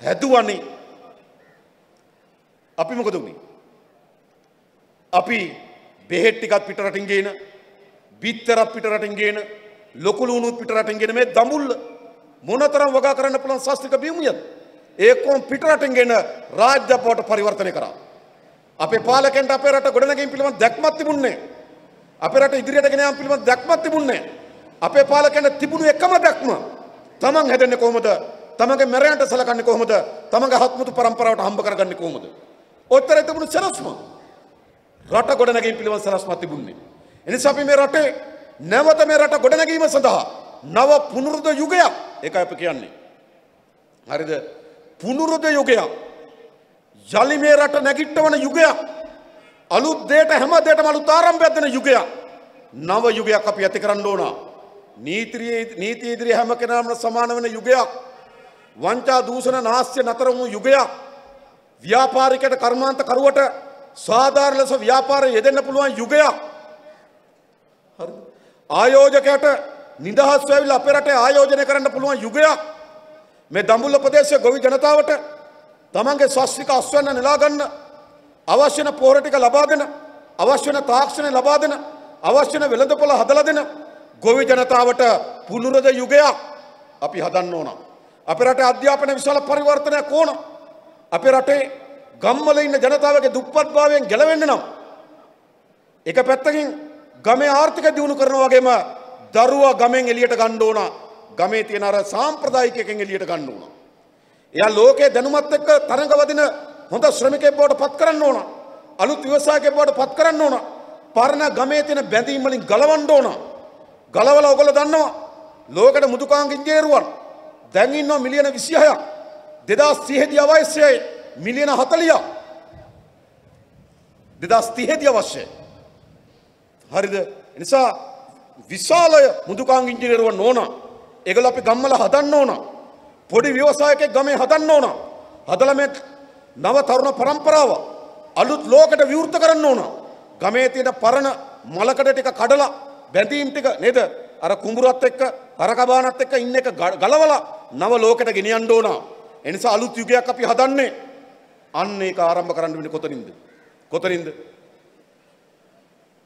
හැදුවනේ. අපි මොකද උනේ? අපි බෙහෙත් ටිකක් පිට රටින් ගේන, බිත්තරත් පිට රටින් ගේන, ලොකු ලුණුත් පිට රටින් ගේන මේ දඹුල්ල මොනතරම් වගා කරන්න පුළුවන් ශාස්ත්‍රික බිමුයද? ඒකෝම් පිට රටින් ගේන රාජ්‍ය බවට පරිවර්තනය කරා. අපේ පාලකයන්ට අපේ රට ගොඩනැගීම් පිළිබඳ දැක්මක් තිබුණේ නැහැ. අපේ රට ඉදිරියට ගෙන යාම පිළිබඳ දැක්මක් තිබුණේ නැහැ. අපේ පාලකයන්ට තිබුණු එකම දැක්ම තමන් හැදෙන්නේ කොහොමද? තමන්ගේ මරණයට සලකන්නේ කොහොමද? තමන්ගේ හත්මුතු පරම්පරාවට හම්බ කරගන්නේ කොහොමද? ඔච්චරයි තිබුණු සරස්ම. රට ගොඩනැගීම පිළිබඳ සලස්මක් තිබුණේ. එනිසා අපි මේ රටේ නැවත මේ රට ගොඩනැගීම සඳහා නව පුනරුද යුගයක්, ඒකයි අපි කියන්නේ. හරිද? පුනරුද යුගයක්. යලි මේ රට නැගිටවන යුගයක්. අලුත් දෙයට හැම දෙයකටම අලුත් ආරම්භයක් දෙන යුගයක්. නව යුගයක් අපි ඇති කරන්න ඕන. නීතිය ඉදිරියේ හැම කෙනාම සමාන වෙන යුගයක්. වංචා දූෂණ නාස්‍ය නතර වූ යුගයක්. ව්‍යාපාරිකයට කර්මාන්ත කරුවට සාධාරණ ලෙස ව්‍යාපාරය යෙදෙන්න පුළුවන් යුගයක්. හරි. ආයෝජකයට නිදහස් වෙවිලා අපේ රටේ ආයෝජනය කරන්න පුළුවන් යුගයක්. මේ දඹුල්ල ප්‍රදේශයේ ගොවි ජනතාවට තමන්ගේ ශාස්ත්‍රික අස්වැන්න නෙලා ගන්න අවශ්‍ය වෙන පොහොර ටික ලබා දෙන, අවශ්‍ය වෙන තාක්ෂණය ලබා දෙන, අවශ්‍ය වෙන වෙළඳපොළ හදලා දෙන ගොවි ජනතාවට පුනරුද යුගයක් අපි හදන්න ඕන. අපේ රටේ අධ්‍යාපන විශාල පරිවර්තනයක් ඕන. අපේ රටේ ගම්වල ඉන්න ජනතාවගේ දුප්පත්භාවයෙන් ගැලවෙන්න නම් එක පැත්තකින් ගමේ ආර්ථික දියුණු කරනවා වගේම දරුවා ගමෙන් එළියට ගන්න ඕන. ගමේ තියෙන අර සාම්ප්‍රදායිකයෙන් එළියට ගන්න ඕන. එයා ලෝකයේ දැනුමත් එක්ක තරඟ වදින හොඳ ශ්‍රමිකයෙක් බවට පත් කරන්න ඕන. අලුත් ව්‍යවසායකයෙක් බවට පත් කරන්න ඕන. පරණ ගමේ තියෙන බැඳීම් වලින් ගලවන්න ඕන. ගලවලා ඔයගොල්ලෝ දන්නවා ලෝකෙට මුදුකාංග ඉංජිනේරුවන් දැන් ඉන්නවා මිලියන 26ක්. 2030 දී අවශ්‍යයි මිලියන 40ක්. 2030 දී අවශ්‍යයි. හරිද? ඒ නිසා විශාල මුදුකාංග ඉංජිනේරුවන් ඕන. ඒගොල්ලෝ අපි ගම්වල හදන්න ඕන. පොඩි ව්‍යවසායකයෙක් ගමේ හදන්න ඕන. හදලා මේ නව තරුණ පරම්පරාව අලුත් ලෝකයට විවෘත කරන්න ඕන. ගමේ තියෙන පරණ මලකඩ ටික කඩලා බැඳීම් ටික නේද? අර කුඹුරත් එක්ක හරකබානත් එක්ක ඉන්න එක ගලවලා නව ලෝකයට ගෙනියන්න ඕන. ඒ නිසා අලුත් යුගයක් අපි හදන්නේ. අන්න ඒක ආරම්භ කරන්න වෙන්නේ කොතනින්ද? කොතනින්ද?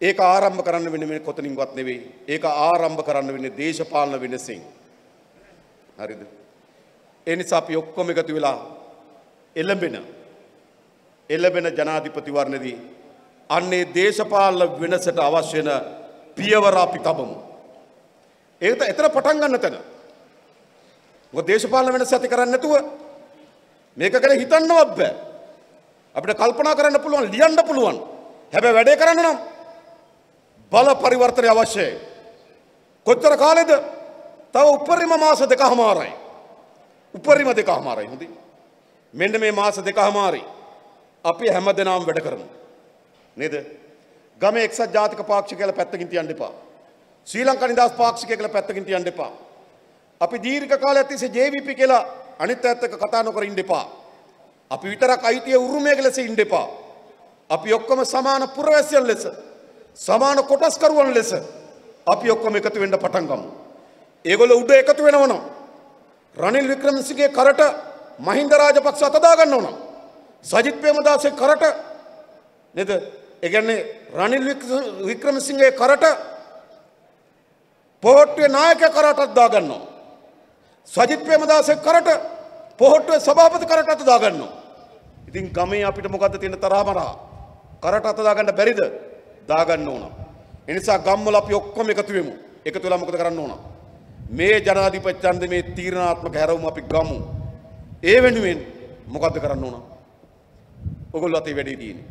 ඒක ආරම්භ කරන්න වෙන්නේ මේ කොතනින්වත් නෙවෙයි. ඒක ආරම්භ කරන්න වෙන්නේ දේශපාලන වෙනසෙන්. හරිද? ඒ නිසා අපි ඔක්කොම එකතු වෙලා එළඹෙන ජනාධිපති වර්ණදී අන්නේ දේශපාලන වෙනසට අවශ්‍ය වෙන පියවර අපි තබමු. ඒක එතන පටන් ගන්න තැන. මොකද දේශපාලන වෙනස ඇති කරන්නේ නැතුව මේක ගැන හිතන්නවත් බෑ. අපිට කල්පනා කරන්න පුළුවන්, ලියන්න පුළුවන්. හැබැයි වැඩේ කරන්න නම් බල පරිවර්තනය අවශ්‍යයි. කොච්චර කාලෙද? තව උපරිම මාස දෙකමාරයි. උපරිම දෙකමාරයි. හොඳයි. මෙන්න මේ මාස දෙකමාරයි. අපි හැමදෙනාම වැඩ කරමු. නේද? ගමේ එක්සත් ජාතික පාක්ෂික කියලා පැත්තකින් තියන්න එපා. ශ්‍රී ලංකා නිදහස් පාක්ෂිකය කියලා පැත්තකින් තියන්න එපා. අපි දීර්ඝ කාලයක් තිස්සේ JVP කියලා අනිත් පැත්තක කතා නොකර ඉන්න එපා. අපි විතරක් අයිතිය උරුමය කියලා සෙ ඉන්න එපා. අපි ඔක්කොම සමාන පුරවැසියන් ලෙස, සමාන කොටස්කරුවන් ලෙස අපි ඔක්කොම එකතු වෙන්න පටන් ගමු. ඒගොල්ලෝ උඩ එකතු වෙනවනම් රනිල් වික්‍රමසිංහගේ කරට මහින්ද රාජපක්ෂ අතදා ගන්නවනම් සජිත් ප්‍රේමදාසගේ කරට නේද? ඒ කියන්නේ රනිල් වික්‍රමසිංහගේ කරට පොහොට්ටුවේ නායකයා කරට අතදා ගන්නවා. සජිත් ප්‍රේමදාසගේ කරට පොහොට්ටුවේ සභාපති කරට අතදා ගන්නවා. ඉතින් ගමේ අපිට මොකද්ද තියෙන තරහමරා? කරට අතදා ගන්න බැරිද? දා ගන්න ඕන. ඒ නිසා ගම්වල අපි ඔක්කොම එකතු වෙමු. එකතු වෙලා මොකද කරන්න ඕන? මේ ජනාධිපත්‍යන්ද මේ තීරණාත්මක හැරවුම අපි ගමු. ඒ වෙනුවෙන් මොකද්ද කරන්න ඕන? ඔයගොල්ලෝ අතේ වැඩේ තියෙන්නේ.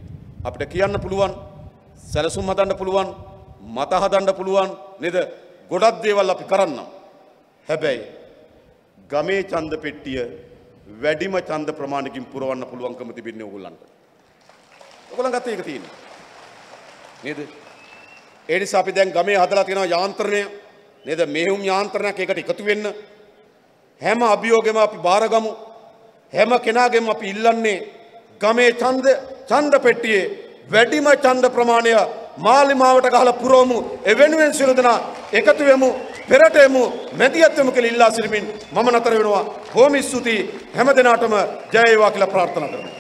අපිට කියන්න පුළුවන්, සැලසුම් හදන්න පුළුවන්, මත හදන්න පුළුවන් නේද? ගොඩක් දේවල් අපි කරන්නම්. හැබැයි ගමේ ඡන්ද පෙට්ටිය වැඩිම ඡන්ද ප්‍රමාණකින් පුරවන්න පුළුවන්කම තිබෙන්නේ ඔයගොල්ලන්ට. ඔයගොල්ලන් අතේ ඒක තියෙන්නේ. නේද? ඒ නිසා අපි දැන් ගමේ හදලා තියෙනවා යාන්ත්‍රණය නේද? මෙහෙයුම් යාන්ත්‍රණයක්. ඒකට එකතු වෙන්න හැම අභියෝගෙම අපි බාරගමු. හැම කෙනාගෙම අපි ඉල්ලන්නේ ගමේ ඡන්ද පෙට්ටියේ වැඩිම ඡන්ද ප්‍රමාණය මාලිමාවට ගහලා පුරවමු. ඒ වෙනුවෙන් සියලු දෙනා එකතු වෙමු, පෙරට එමු, මැදිහත් වෙමු කියලා ඉල්ලා සිටින්න මම නතර වෙනවා. බොහොම ස්තුතියි. හැම දිනාටම ජය වේවා කියලා ප්‍රාර්ථනා කරනවා.